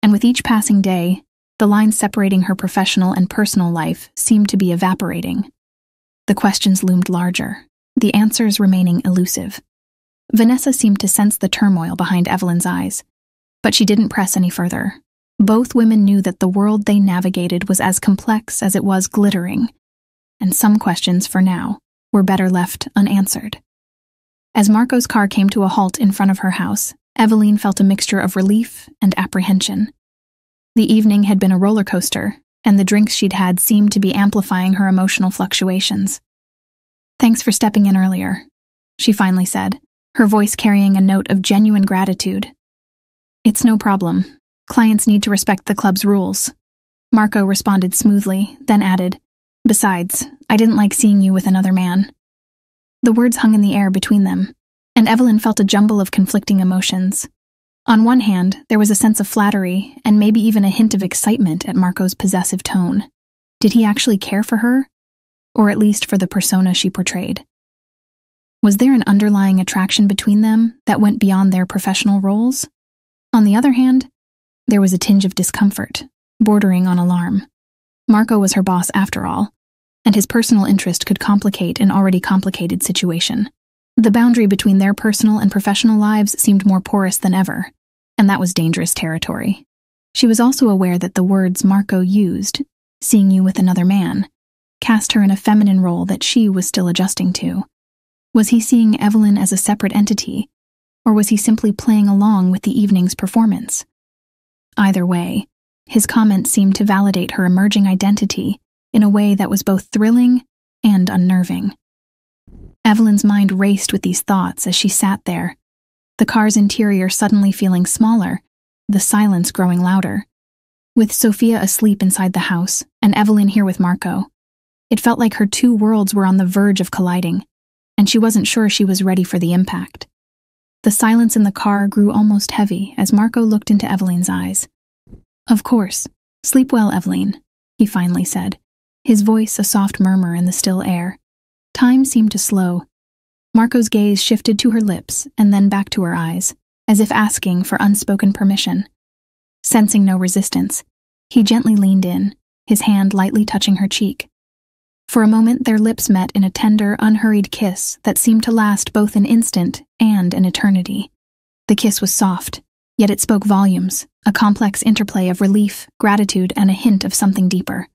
and with each passing day, the lines separating her professional and personal life seemed to be evaporating. The questions loomed larger, the answers remaining elusive. Vanessa seemed to sense the turmoil behind Eveline's eyes, but she didn't press any further. Both women knew that the world they navigated was as complex as it was glittering, and some questions, for now, were better left unanswered. As Marco's car came to a halt in front of her house, Eveline felt a mixture of relief and apprehension. The evening had been a roller coaster, and the drinks she'd had seemed to be amplifying her emotional fluctuations. "Thanks for stepping in earlier," she finally said, her voice carrying a note of genuine gratitude. "It's no problem. Clients need to respect the club's rules," Marco responded smoothly, then added, "Besides, I didn't like seeing you with another man." The words hung in the air between them, and Eveline felt a jumble of conflicting emotions. On one hand, there was a sense of flattery and maybe even a hint of excitement at Marco's possessive tone. Did he actually care for her? Or at least for the persona she portrayed? Was there an underlying attraction between them that went beyond their professional roles? On the other hand, there was a tinge of discomfort, bordering on alarm. Marco was her boss after all, and his personal interest could complicate an already complicated situation. The boundary between their personal and professional lives seemed more porous than ever, and that was dangerous territory. She was also aware that the words Marco used, "seeing you with another man," cast her in a feminine role that she was still adjusting to. Was he seeing Eveline as a separate entity, or was he simply playing along with the evening's performance? Either way, his comments seemed to validate her emerging identity in a way that was both thrilling and unnerving. Eveline's mind raced with these thoughts as she sat there, the car's interior suddenly feeling smaller, the silence growing louder. With Sophia asleep inside the house and Eveline here with Marco, it felt like her two worlds were on the verge of colliding, and she wasn't sure she was ready for the impact. The silence in the car grew almost heavy as Marco looked into Eveline's eyes. "Of course. Sleep well, Eveline," he finally said, his voice a soft murmur in the still air. Time seemed to slow. Marco's gaze shifted to her lips and then back to her eyes, as if asking for unspoken permission. Sensing no resistance, he gently leaned in, his hand lightly touching her cheek. For a moment, their lips met in a tender, unhurried kiss that seemed to last both an instant and an eternity. The kiss was soft, yet it spoke volumes, a complex interplay of relief, gratitude, and a hint of something deeper.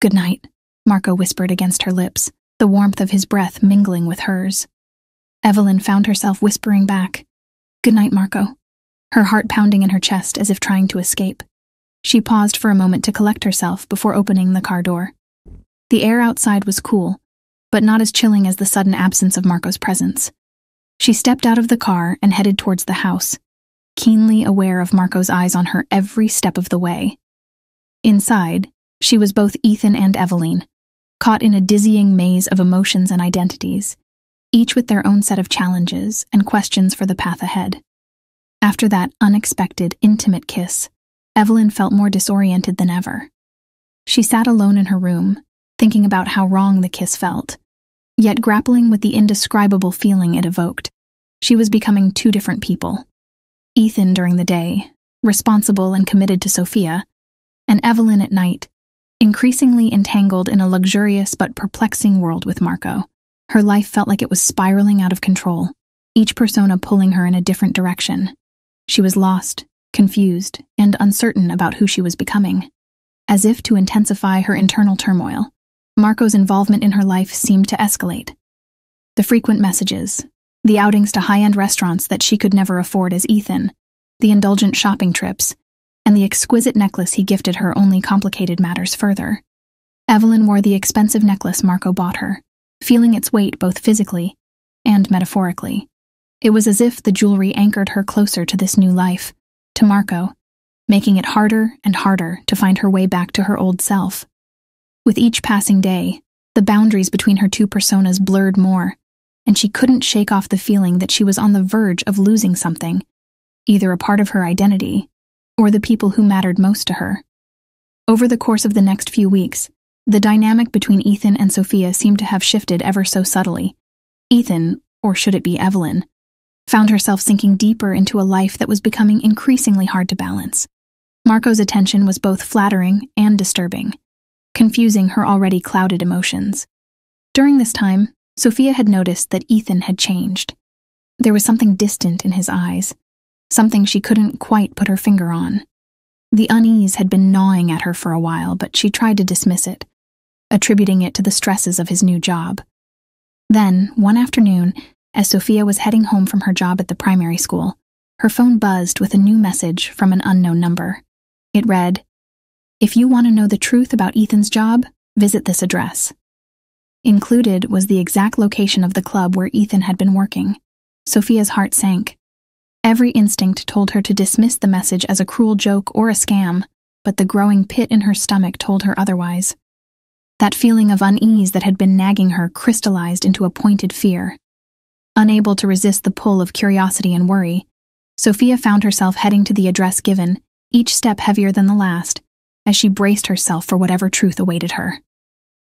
"Good night," Marco whispered against her lips, the warmth of his breath mingling with hers. Eveline found herself whispering back, "Good night, Marco," her heart pounding in her chest as if trying to escape. She paused for a moment to collect herself before opening the car door. The air outside was cool, but not as chilling as the sudden absence of Marco's presence. She stepped out of the car and headed towards the house, keenly aware of Marco's eyes on her every step of the way. Inside, she was both Ethan and Eveline, caught in a dizzying maze of emotions and identities, each with their own set of challenges and questions for the path ahead. After that unexpected, intimate kiss, Eveline felt more disoriented than ever. She sat alone in her room, thinking about how wrong the kiss felt, yet grappling with the indescribable feeling it evoked. She was becoming two different people. Ethan during the day, responsible and committed to Sophia, and Eveline at night, increasingly entangled in a luxurious but perplexing world with Marco. Her life felt like it was spiraling out of control, each persona pulling her in a different direction. She was lost, confused, and uncertain about who she was becoming. As if to intensify her internal turmoil, Marco's involvement in her life seemed to escalate. The frequent messages, the outings to high-end restaurants that she could never afford as Ethan, the indulgent shopping trips, and the exquisite necklace he gifted her only complicated matters further. Eveline wore the expensive necklace Marco bought her, feeling its weight both physically and metaphorically. It was as if the jewelry anchored her closer to this new life, to Marco, making it harder and harder to find her way back to her old self. With each passing day, the boundaries between her two personas blurred more, and she couldn't shake off the feeling that she was on the verge of losing something, either a part of her identity or the people who mattered most to her. Over the course of the next few weeks, the dynamic between Ethan and Sophia seemed to have shifted ever so subtly. Ethan, or should it be Eveline, found herself sinking deeper into a life that was becoming increasingly hard to balance. Marco's attention was both flattering and disturbing, confusing her already clouded emotions. During this time, Sophia had noticed that Ethan had changed. There was something distant in his eyes, something she couldn't quite put her finger on. The unease had been gnawing at her for a while, but she tried to dismiss it, attributing it to the stresses of his new job. Then, one afternoon, as Sophia was heading home from her job at the primary school, her phone buzzed with a new message from an unknown number. It read, "If you want to know the truth about Ethan's job, visit this address." Included was the exact location of the club where Ethan had been working. Sophia's heart sank. Every instinct told her to dismiss the message as a cruel joke or a scam, but the growing pit in her stomach told her otherwise. That feeling of unease that had been nagging her crystallized into a pointed fear. Unable to resist the pull of curiosity and worry, Sophia found herself heading to the address given, each step heavier than the last, as she braced herself for whatever truth awaited her.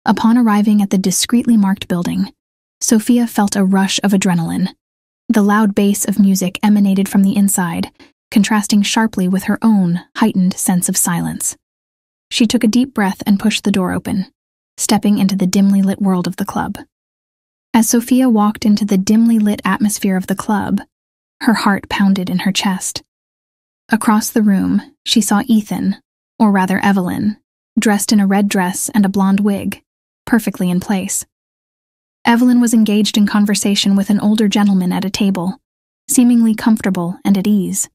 Upon arriving at the discreetly marked building, Sophia felt a rush of adrenaline. The loud bass of music emanated from the inside, contrasting sharply with her own heightened sense of silence. She took a deep breath and pushed the door open, stepping into the dimly lit world of the club. As Sophia walked into the dimly lit atmosphere of the club, her heart pounded in her chest. Across the room, she saw Ethan, or rather Eveline, dressed in a red dress and a blonde wig, perfectly in place. Eveline was engaged in conversation with an older gentleman at a table, seemingly comfortable and at ease.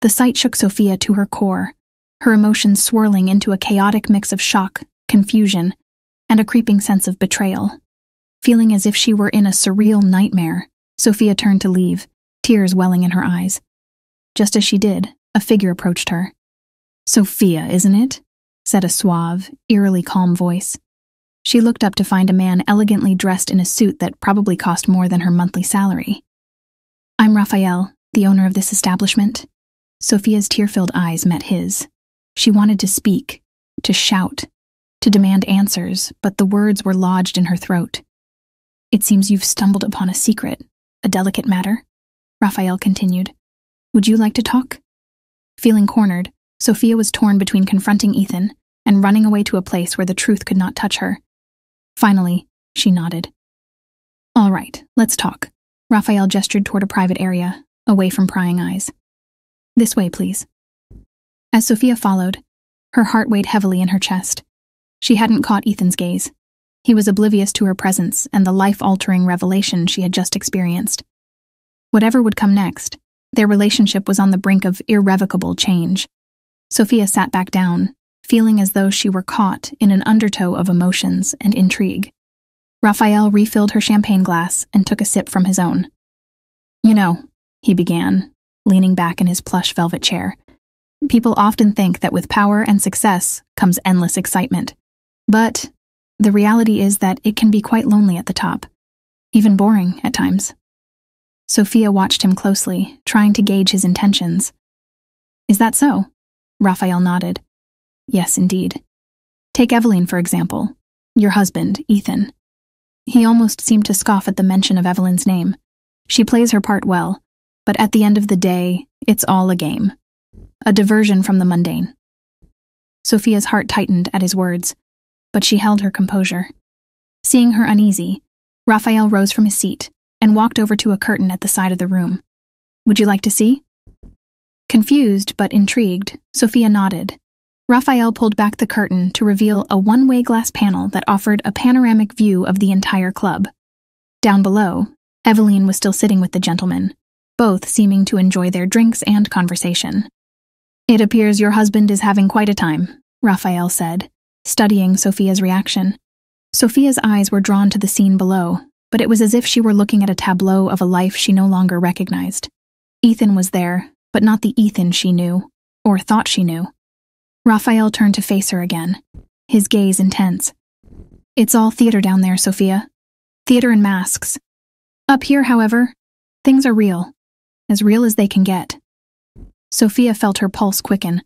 The sight shook Sophia to her core, her emotions swirling into a chaotic mix of shock, confusion, and a creeping sense of betrayal. Feeling as if she were in a surreal nightmare, Sophia turned to leave, tears welling in her eyes. Just as she did, a figure approached her. "Sophia, isn't it?" said a suave, eerily calm voice. She looked up to find a man elegantly dressed in a suit that probably cost more than her monthly salary. "I'm Rafael, the owner of this establishment." Sophia's tear-filled eyes met his. She wanted to speak, to shout, to demand answers, but the words were lodged in her throat. "It seems you've stumbled upon a secret, a delicate matter," Rafael continued. "Would you like to talk?" Feeling cornered, Sophia was torn between confronting Ethan and running away to a place where the truth could not touch her. Finally, she nodded. "All right, let's talk." Rafael gestured toward a private area, away from prying eyes. "This way, please." As Sophia followed, her heart weighed heavily in her chest. She hadn't caught Ethan's gaze. He was oblivious to her presence and the life-altering revelation she had just experienced. Whatever would come next, Their relationship was on the brink of irrevocable change. Sophia sat back down, feeling as though she were caught in an undertow of emotions and intrigue. Rafael refilled her champagne glass and took a sip from his own. "You know," he began, leaning back in his plush velvet chair, "people often think that with power and success comes endless excitement. But the reality is that it can be quite lonely at the top, even boring at times." Sophia watched him closely, trying to gauge his intentions. "Is that so?" Rafael nodded. "Yes, indeed. Take Eveline, for example. Your husband, Ethan." He almost seemed to scoff at the mention of Eveline's name. "She plays her part well, but at the end of the day, it's all a game. A diversion from the mundane." Sophia's heart tightened at his words, but she held her composure. Seeing her uneasy, Rafael rose from his seat and walked over to a curtain at the side of the room. "Would you like to see?" Confused but intrigued, Sophia nodded. Rafael pulled back the curtain to reveal a one-way glass panel that offered a panoramic view of the entire club. Down below, Eveline was still sitting with the gentlemen, both seeming to enjoy their drinks and conversation. "It appears your husband is having quite a time," Rafael said, studying Sophia's reaction. Sophia's eyes were drawn to the scene below, but it was as if she were looking at a tableau of a life she no longer recognized. Ethan was there, but not the Ethan she knew, or thought she knew. Rafael turned to face her again, his gaze intense. "It's all theater down there, Sophia. Theater and masks. Up here, however, things are real. As real as they can get." Sophia felt her pulse quicken,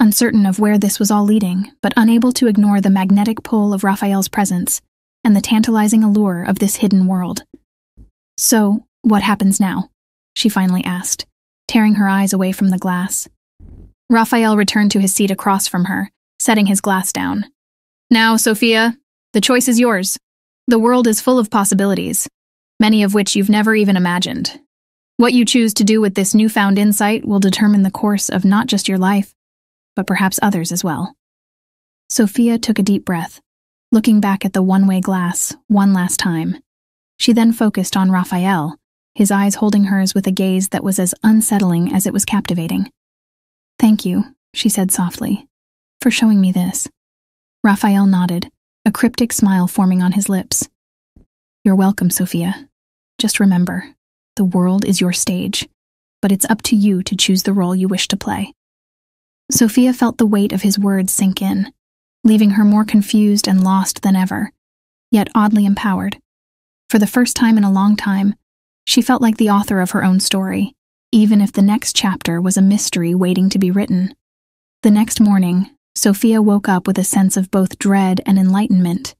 uncertain of where this was all leading, but unable to ignore the magnetic pull of Raphael's presence and the tantalizing allure of this hidden world. "So, what happens now?" she finally asked, tearing her eyes away from the glass. Rafael returned to his seat across from her, setting his glass down. "Now, Sophia, the choice is yours. The world is full of possibilities, many of which you've never even imagined. What you choose to do with this newfound insight will determine the course of not just your life, but perhaps others as well." Sophia took a deep breath, looking back at the one-way glass one last time. She then focused on Rafael, his eyes holding hers with a gaze that was as unsettling as it was captivating. "Thank you," she said softly, "for showing me this." Rafael nodded, a cryptic smile forming on his lips. "You're welcome, Sophia. Just remember, the world is your stage, but it's up to you to choose the role you wish to play." Sophia felt the weight of his words sink in, leaving her more confused and lost than ever, yet oddly empowered. For the first time in a long time, she felt like the author of her own story, even if the next chapter was a mystery waiting to be written. The next morning, Sophia woke up with a sense of both dread and enlightenment.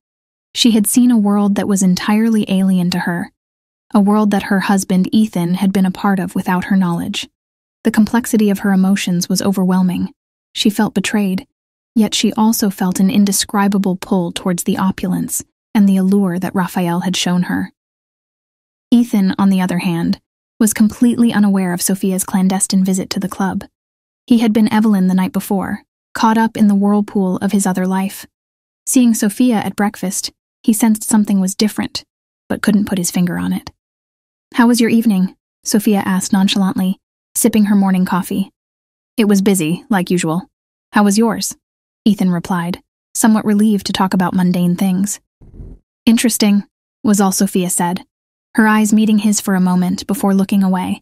She had seen a world that was entirely alien to her, a world that her husband Ethan had been a part of without her knowledge. The complexity of her emotions was overwhelming. She felt betrayed, yet she also felt an indescribable pull towards the opulence and the allure that Rafael had shown her. Ethan, on the other hand, was completely unaware of Sophia's clandestine visit to the club. He had been Eveline the night before, caught up in the whirlpool of his other life. Seeing Sophia at breakfast, he sensed something was different, but couldn't put his finger on it. "How was your evening?" Sophia asked nonchalantly, sipping her morning coffee. "It was busy, like usual. How was yours?" Ethan replied, somewhat relieved to talk about mundane things. "Interesting," was all Sophia said, her eyes meeting his for a moment before looking away.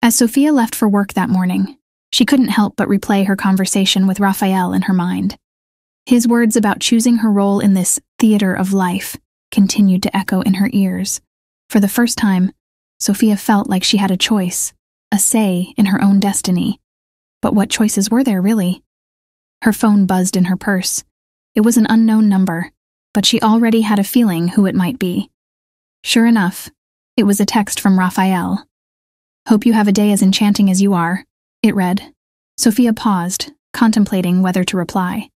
As Sophia left for work that morning, she couldn't help but replay her conversation with Rafael in her mind. His words about choosing her role in this theater of life continued to echo in her ears. For the first time, Sophia felt like she had a choice, a say in her own destiny. But what choices were there, really? Her phone buzzed in her purse. It was an unknown number, but she already had a feeling who it might be. Sure enough, it was a text from Rafael. "Hope you have a day as enchanting as you are," it read. Sophia paused, contemplating whether to reply.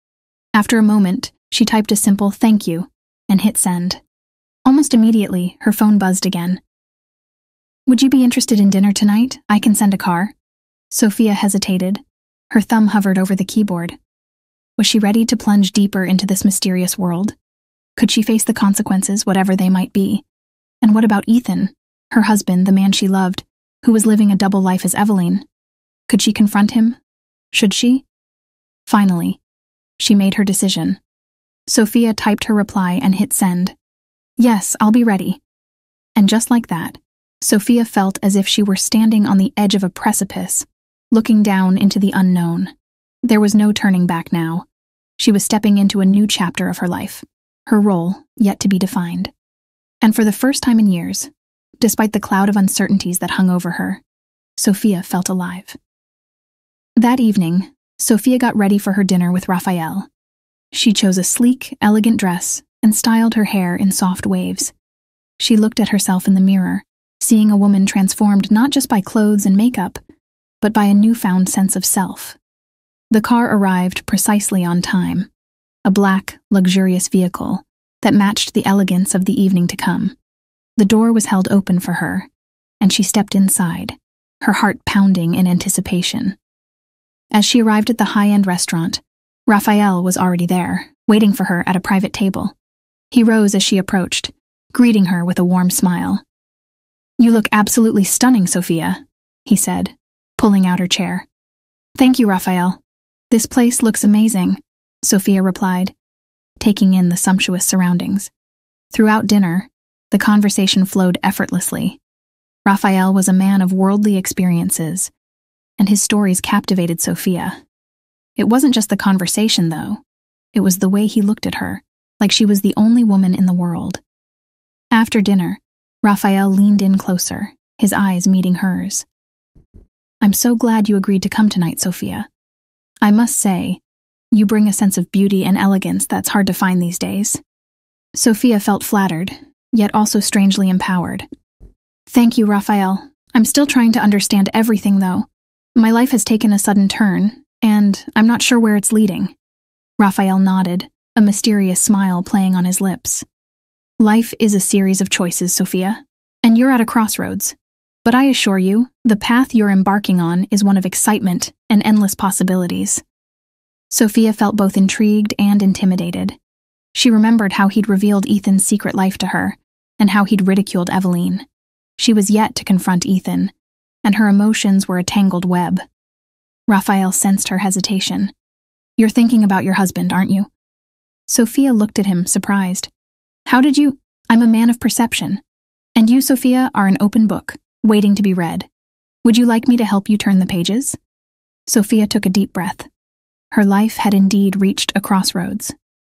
After a moment, she typed a simple "thank you" and hit send. Almost immediately, her phone buzzed again. "Would you be interested in dinner tonight? I can send a car." Sophia hesitated. Her thumb hovered over the keyboard. Was she ready to plunge deeper into this mysterious world? Could she face the consequences, whatever they might be? And what about Ethan, her husband, the man she loved, who was living a double life as Eveline. Could she confront him? Should she? Finally, she made her decision. Sophia typed her reply and hit send. Yes, I'll be ready. And just like that, Sophia felt as if she were standing on the edge of a precipice, looking down into the unknown. There was no turning back now. She was stepping into a new chapter of her life, her role yet to be defined. And for the first time in years, despite the cloud of uncertainties that hung over her, Sophia felt alive. That evening, Sophia got ready for her dinner with Rafael. She chose a sleek, elegant dress and styled her hair in soft waves. She looked at herself in the mirror, seeing a woman transformed not just by clothes and makeup, but by a newfound sense of self. The car arrived precisely on time, a black, luxurious vehicle that matched the elegance of the evening to come. The door was held open for her, and she stepped inside, her heart pounding in anticipation. As she arrived at the high-end restaurant, Rafael was already there, waiting for her at a private table. He rose as she approached, greeting her with a warm smile. "You look absolutely stunning, Sophia," he said, pulling out her chair. "Thank you, Rafael. This place looks amazing," Sophia replied, taking in the sumptuous surroundings. Throughout dinner, the conversation flowed effortlessly. Rafael was a man of worldly experiences, and his stories captivated Sophia. It wasn't just the conversation, though. It was the way he looked at her, like she was the only woman in the world. After dinner, Rafael leaned in closer, his eyes meeting hers. "I'm so glad you agreed to come tonight, Sophia. I must say, you bring a sense of beauty and elegance that's hard to find these days." Sophia felt flattered, yet also strangely empowered. "Thank you, Rafael. I'm still trying to understand everything, though. My life has taken a sudden turn, and I'm not sure where it's leading." Rafael nodded, a mysterious smile playing on his lips. "Life is a series of choices, Sophia, and you're at a crossroads. But I assure you, the path you're embarking on is one of excitement and endless possibilities." Sophia felt both intrigued and intimidated. She remembered how he'd revealed Ethan's secret life to her, and how he'd ridiculed Eveline. She was yet to confront Ethan, and her emotions were a tangled web. Rafael sensed her hesitation. "You're thinking about your husband, aren't you?" Sophia looked at him, surprised. "How did you—" "I'm a man of perception. And you, Sophia, are an open book, waiting to be read. Would you like me to help you turn the pages?" Sophia took a deep breath. Her life had indeed reached a crossroads,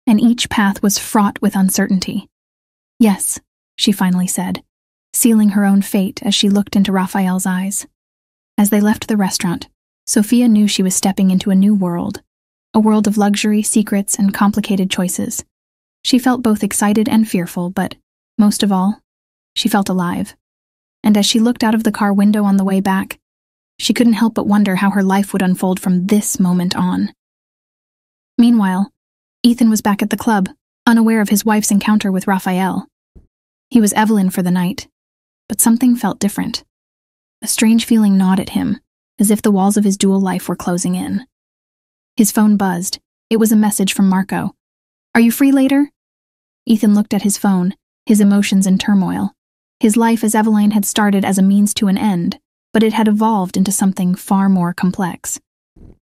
and each path was fraught with uncertainty. "Yes," she finally said, sealing her own fate as she looked into Rafael's eyes. As they left the restaurant, Sophia knew she was stepping into a new world, a world of luxury, secrets, and complicated choices. She felt both excited and fearful, but, most of all, she felt alive. And as she looked out of the car window on the way back, she couldn't help but wonder how her life would unfold from this moment on. Meanwhile, Ethan was back at the club, unaware of his wife's encounter with Rafael. He was Eveline for the night, but something felt different. A strange feeling gnawed at him, as if the walls of his dual life were closing in. His phone buzzed. It was a message from Marco. "Are you free later?" Ethan looked at his phone, his emotions in turmoil. His life as Eveline had started as a means to an end, but it had evolved into something far more complex.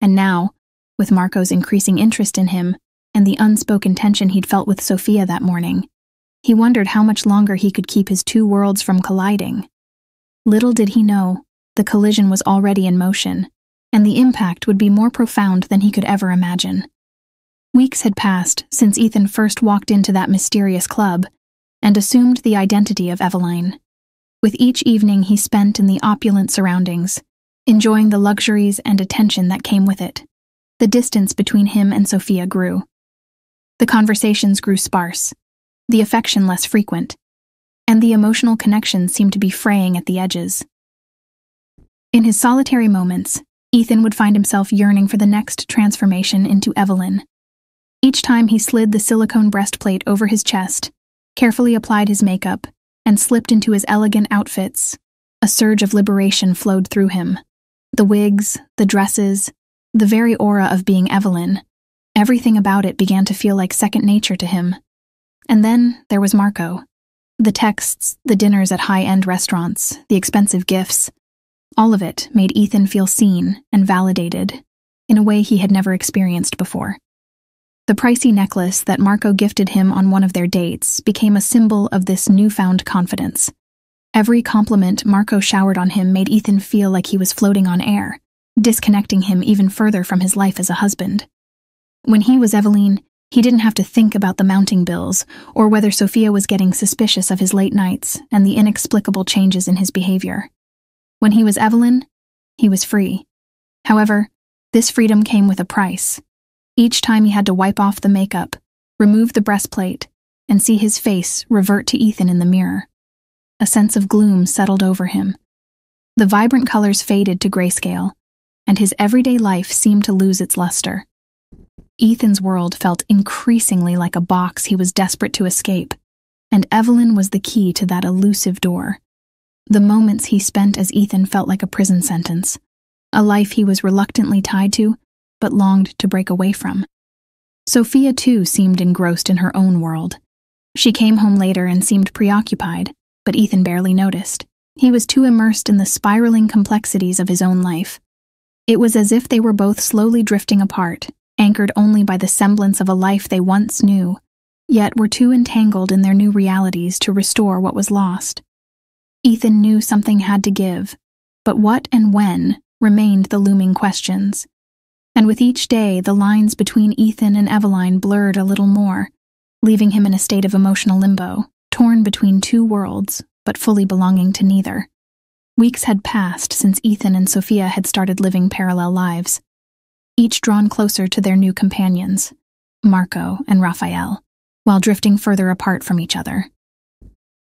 And now, with Marco's increasing interest in him and the unspoken tension he'd felt with Sophia that morning, he wondered how much longer he could keep his two worlds from colliding. Little did he know, the collision was already in motion, and the impact would be more profound than he could ever imagine. Weeks had passed since Ethan first walked into that mysterious club and assumed the identity of Eveline. With each evening he spent in the opulent surroundings, enjoying the luxuries and attention that came with it, the distance between him and Sophia grew. The conversations grew sparse, the affection less frequent, and the emotional connection seemed to be fraying at the edges. In his solitary moments, Ethan would find himself yearning for the next transformation into Eveline. Each time he slid the silicone breastplate over his chest, carefully applied his makeup, and slipped into his elegant outfits, a surge of liberation flowed through him. The wigs, the dresses, the very aura of being Eveline, everything about it began to feel like second nature to him. And then there was Marco. The texts, the dinners at high-end restaurants, the expensive gifts, All of it made Ethan feel seen and validated in a way he had never experienced before. The pricey necklace that Marco gifted him on one of their dates became a symbol of this newfound confidence. Every compliment Marco showered on him made Ethan feel like he was floating on air, disconnecting him even further from his life as a husband. When he was Eveline, he didn't have to think about the mounting bills or whether Sophia was getting suspicious of his late nights and the inexplicable changes in his behavior. When he was Eveline, he was free. However, this freedom came with a price. Each time he had to wipe off the makeup, remove the breastplate, and see his face revert to Ethan in the mirror. A sense of gloom settled over him. The vibrant colors faded to grayscale, and his everyday life seemed to lose its luster. Ethan's world felt increasingly like a box he was desperate to escape, and Eveline was the key to that elusive door. The moments he spent as Ethan felt like a prison sentence, a life he was reluctantly tied to, but longed to break away from. Sophia, too, seemed engrossed in her own world. She came home later and seemed preoccupied, but Ethan barely noticed. He was too immersed in the spiraling complexities of his own life. It was as if they were both slowly drifting apart, anchored only by the semblance of a life they once knew, yet were too entangled in their new realities to restore what was lost. Ethan knew something had to give, but what and when remained the looming questions. And with each day, the lines between Ethan and Eveline blurred a little more, leaving him in a state of emotional limbo, torn between two worlds, but fully belonging to neither. Weeks had passed since Ethan and Sophia had started living parallel lives, each drawn closer to their new companions, Marco and Rafael, while drifting further apart from each other.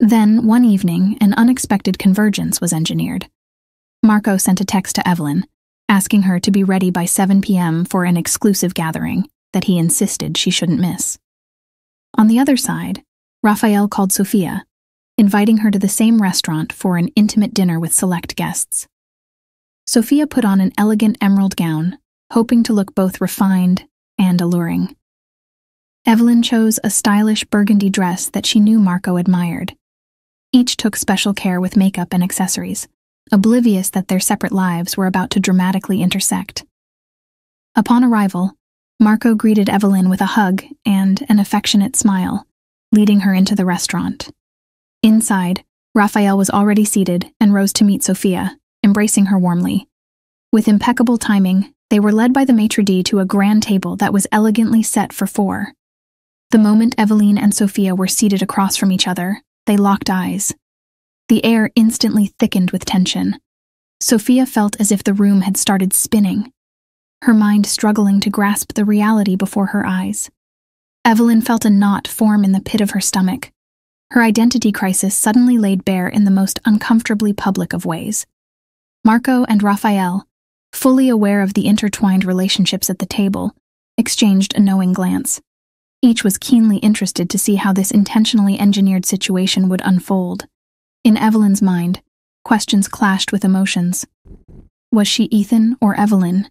Then, one evening, an unexpected convergence was engineered. Marco sent a text to Eveline, asking her to be ready by seven p m for an exclusive gathering that he insisted she shouldn't miss. On the other side, Rafael called Sophia, inviting her to the same restaurant for an intimate dinner with select guests. Sophia put on an elegant emerald gown, hoping to look both refined and alluring. Eveline chose a stylish burgundy dress that she knew Marco admired. Each took special care with makeup and accessories, oblivious that their separate lives were about to dramatically intersect. Upon arrival, Marco greeted Eveline with a hug and an affectionate smile, leading her into the restaurant. Inside, Rafael was already seated and rose to meet Sophia, embracing her warmly. With impeccable timing, they were led by the maitre d' to a grand table that was elegantly set for four. The moment Eveline and Sophia were seated across from each other, they locked eyes. The air instantly thickened with tension. Sophia felt as if the room had started spinning, her mind struggling to grasp the reality before her eyes. Eveline felt a knot form in the pit of her stomach, her identity crisis suddenly laid bare in the most uncomfortably public of ways. Marco and Rafael, fully aware of the intertwined relationships at the table, exchanged a knowing glance. Each was keenly interested to see how this intentionally engineered situation would unfold. In Eveline's mind, questions clashed with emotions. Was she Ethan or Eveline?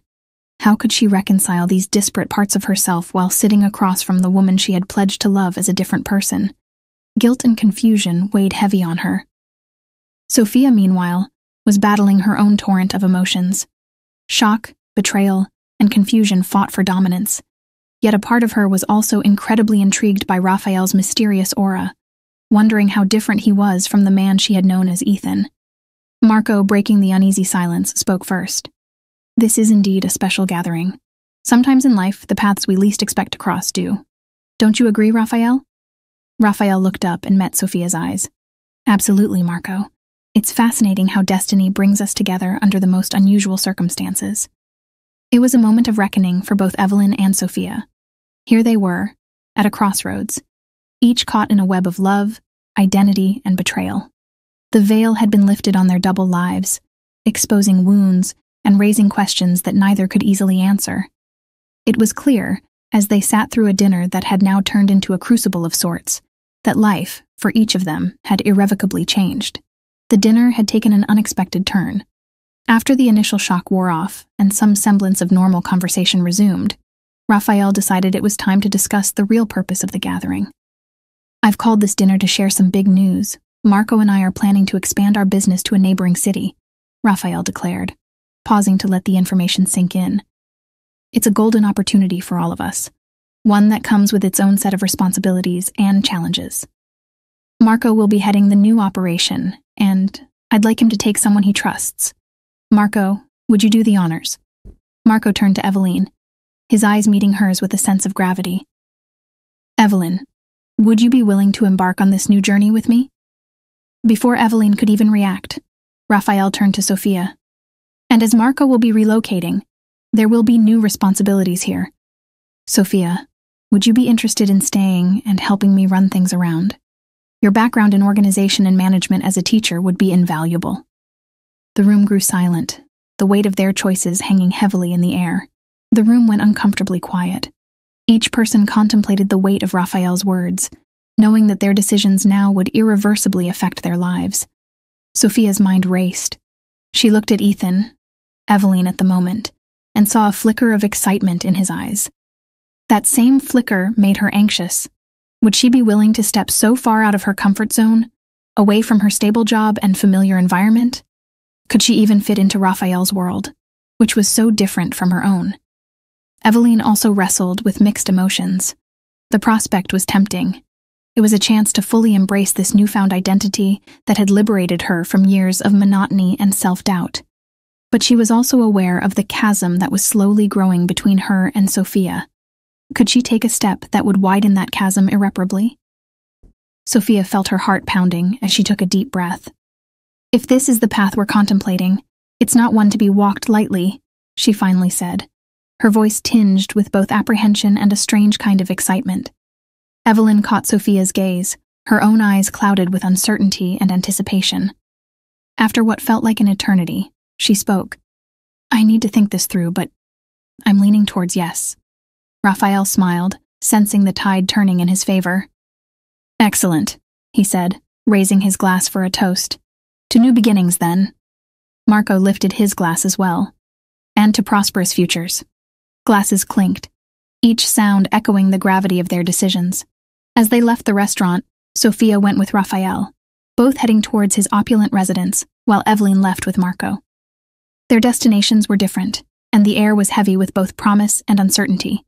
How could she reconcile these disparate parts of herself while sitting across from the woman she had pledged to love as a different person? Guilt and confusion weighed heavy on her. Sophia, meanwhile, was battling her own torrent of emotions. Shock, betrayal, and confusion fought for dominance. Yet a part of her was also incredibly intrigued by Rafael's mysterious aura, wondering how different he was from the man she had known as Ethan. Marco, breaking the uneasy silence, spoke first. "This is indeed a special gathering. Sometimes in life, the paths we least expect to cross do. Don't you agree, Rafael?" Rafael looked up and met Sophia's eyes. "Absolutely, Marco. It's fascinating how destiny brings us together under the most unusual circumstances." It was a moment of reckoning for both Eveline and Sophia. Here they were, at a crossroads, each caught in a web of love, identity, and betrayal. The veil had been lifted on their double lives, exposing wounds and raising questions that neither could easily answer. It was clear, as they sat through a dinner that had now turned into a crucible of sorts, that life, for each of them, had irrevocably changed. The dinner had taken an unexpected turn. After the initial shock wore off and some semblance of normal conversation resumed, Rafael decided it was time to discuss the real purpose of the gathering. "I've called this dinner to share some big news. Marco and I are planning to expand our business to a neighboring city. Rafael declared, pausing to let the information sink in. It's a golden opportunity for all of us, one that comes with its own set of responsibilities and challenges. Marco will be heading the new operation, and I'd like him to take someone he trusts. Marco, would you do the honors? Marco turned to Eveline, his eyes meeting hers with a sense of gravity. Eveline, would you be willing to embark on this new journey with me? Before Eveline could even react, Rafael turned to Sophia. And as Marco will be relocating, there will be new responsibilities here. Sophia, would you be interested in staying and helping me run things around? Your background in organization and management as a teacher would be invaluable. The room grew silent, the weight of their choices hanging heavily in the air. The room went uncomfortably quiet. Each person contemplated the weight of Raphael's words, knowing that their decisions now would irreversibly affect their lives. Sophia's mind raced. She looked at Ethan, Eveline at the moment, and saw a flicker of excitement in his eyes. That same flicker made her anxious. Would she be willing to step so far out of her comfort zone, away from her stable job and familiar environment? Could she even fit into Raphael's world, which was so different from her own? Eveline also wrestled with mixed emotions. The prospect was tempting. It was a chance to fully embrace this newfound identity that had liberated her from years of monotony and self-doubt. But she was also aware of the chasm that was slowly growing between her and Sophia. Could she take a step that would widen that chasm irreparably? Sophia felt her heart pounding as she took a deep breath. If this is the path we're contemplating, it's not one to be walked lightly, she finally said, her voice tinged with both apprehension and a strange kind of excitement. Eveline caught Sophia's gaze, her own eyes clouded with uncertainty and anticipation. After what felt like an eternity, she spoke. I need to think this through, but I'm leaning towards yes. Rafael smiled, sensing the tide turning in his favor. Excellent, he said, raising his glass for a toast. To new beginnings, then. Marco lifted his glass as well. And to prosperous futures. Glasses clinked, each sound echoing the gravity of their decisions. As they left the restaurant, Sophia went with Rafael, both heading towards his opulent residence, while Eveline left with Marco. Their destinations were different, and the air was heavy with both promise and uncertainty.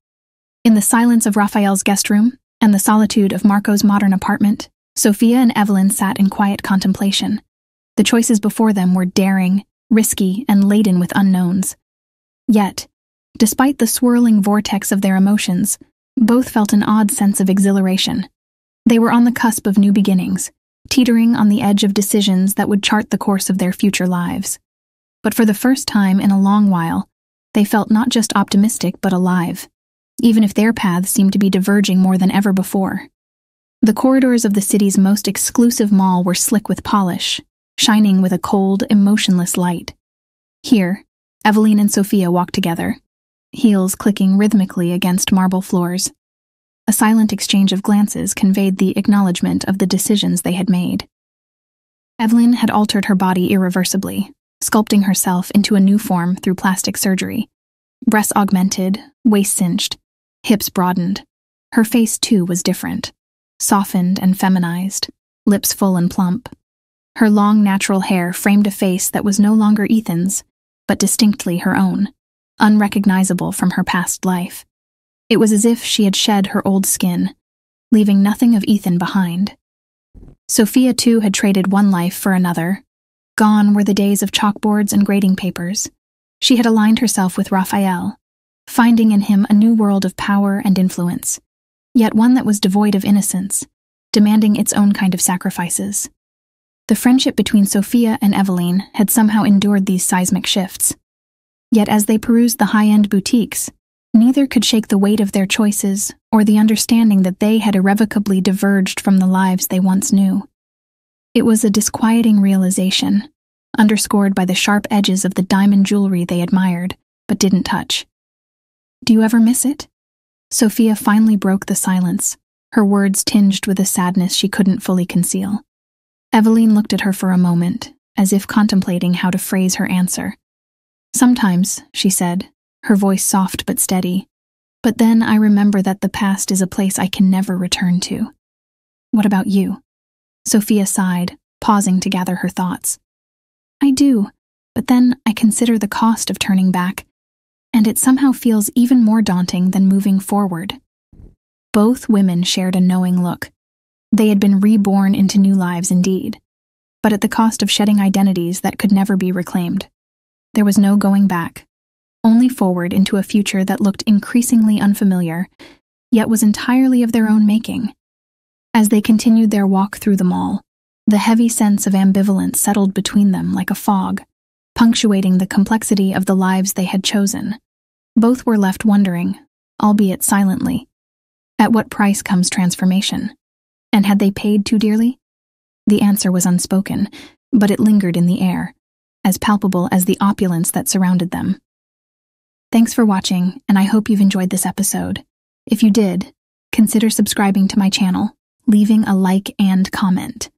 In the silence of Raphael's guest room and the solitude of Marco's modern apartment, Sophia and Eveline sat in quiet contemplation. The choices before them were daring, risky, and laden with unknowns. Yet, despite the swirling vortex of their emotions, both felt an odd sense of exhilaration. They were on the cusp of new beginnings, teetering on the edge of decisions that would chart the course of their future lives. But for the first time in a long while, they felt not just optimistic but alive, even if their paths seemed to be diverging more than ever before. The corridors of the city's most exclusive mall were slick with polish, shining with a cold, emotionless light. Here, Eveline and Sophia walked together, heels clicking rhythmically against marble floors. A silent exchange of glances conveyed the acknowledgement of the decisions they had made. Eveline had altered her body irreversibly, sculpting herself into a new form through plastic surgery. Breasts augmented, waist cinched, hips broadened. Her face, too, was different, softened and feminized, lips full and plump. Her long, natural hair framed a face that was no longer Ethan's, but distinctly her own, unrecognizable from her past life. It was as if she had shed her old skin, leaving nothing of Ethan behind. Sophia, too, had traded one life for another. Gone were the days of chalkboards and grading papers. She had aligned herself with Rafael, finding in him a new world of power and influence, yet one that was devoid of innocence, demanding its own kind of sacrifices. The friendship between Sophia and Eveline had somehow endured these seismic shifts. Yet as they perused the high-end boutiques, neither could shake the weight of their choices or the understanding that they had irrevocably diverged from the lives they once knew. It was a disquieting realization, underscored by the sharp edges of the diamond jewelry they admired but didn't touch. Do you ever miss it? Sophia finally broke the silence, her words tinged with a sadness she couldn't fully conceal. Eveline looked at her for a moment, as if contemplating how to phrase her answer. Sometimes, she said, her voice soft but steady, but then I remember that the past is a place I can never return to. What about you? Sophia sighed, pausing to gather her thoughts. I do, But then I consider the cost of turning back, and it somehow feels even more daunting than moving forward. Both women shared a knowing look. They had been reborn into new lives indeed, but at the cost of shedding identities that could never be reclaimed. There was no going back, only forward into a future that looked increasingly unfamiliar, yet was entirely of their own making. As they continued their walk through the mall, the heavy sense of ambivalence settled between them like a fog, punctuating the complexity of the lives they had chosen. Both were left wondering, albeit silently, at what price comes transformation? And had they paid too dearly? The answer was unspoken, but it lingered in the air, as palpable as the opulence that surrounded them. Thanks for watching, and I hope you've enjoyed this episode. If you did, consider subscribing to my channel, leaving a like and comment.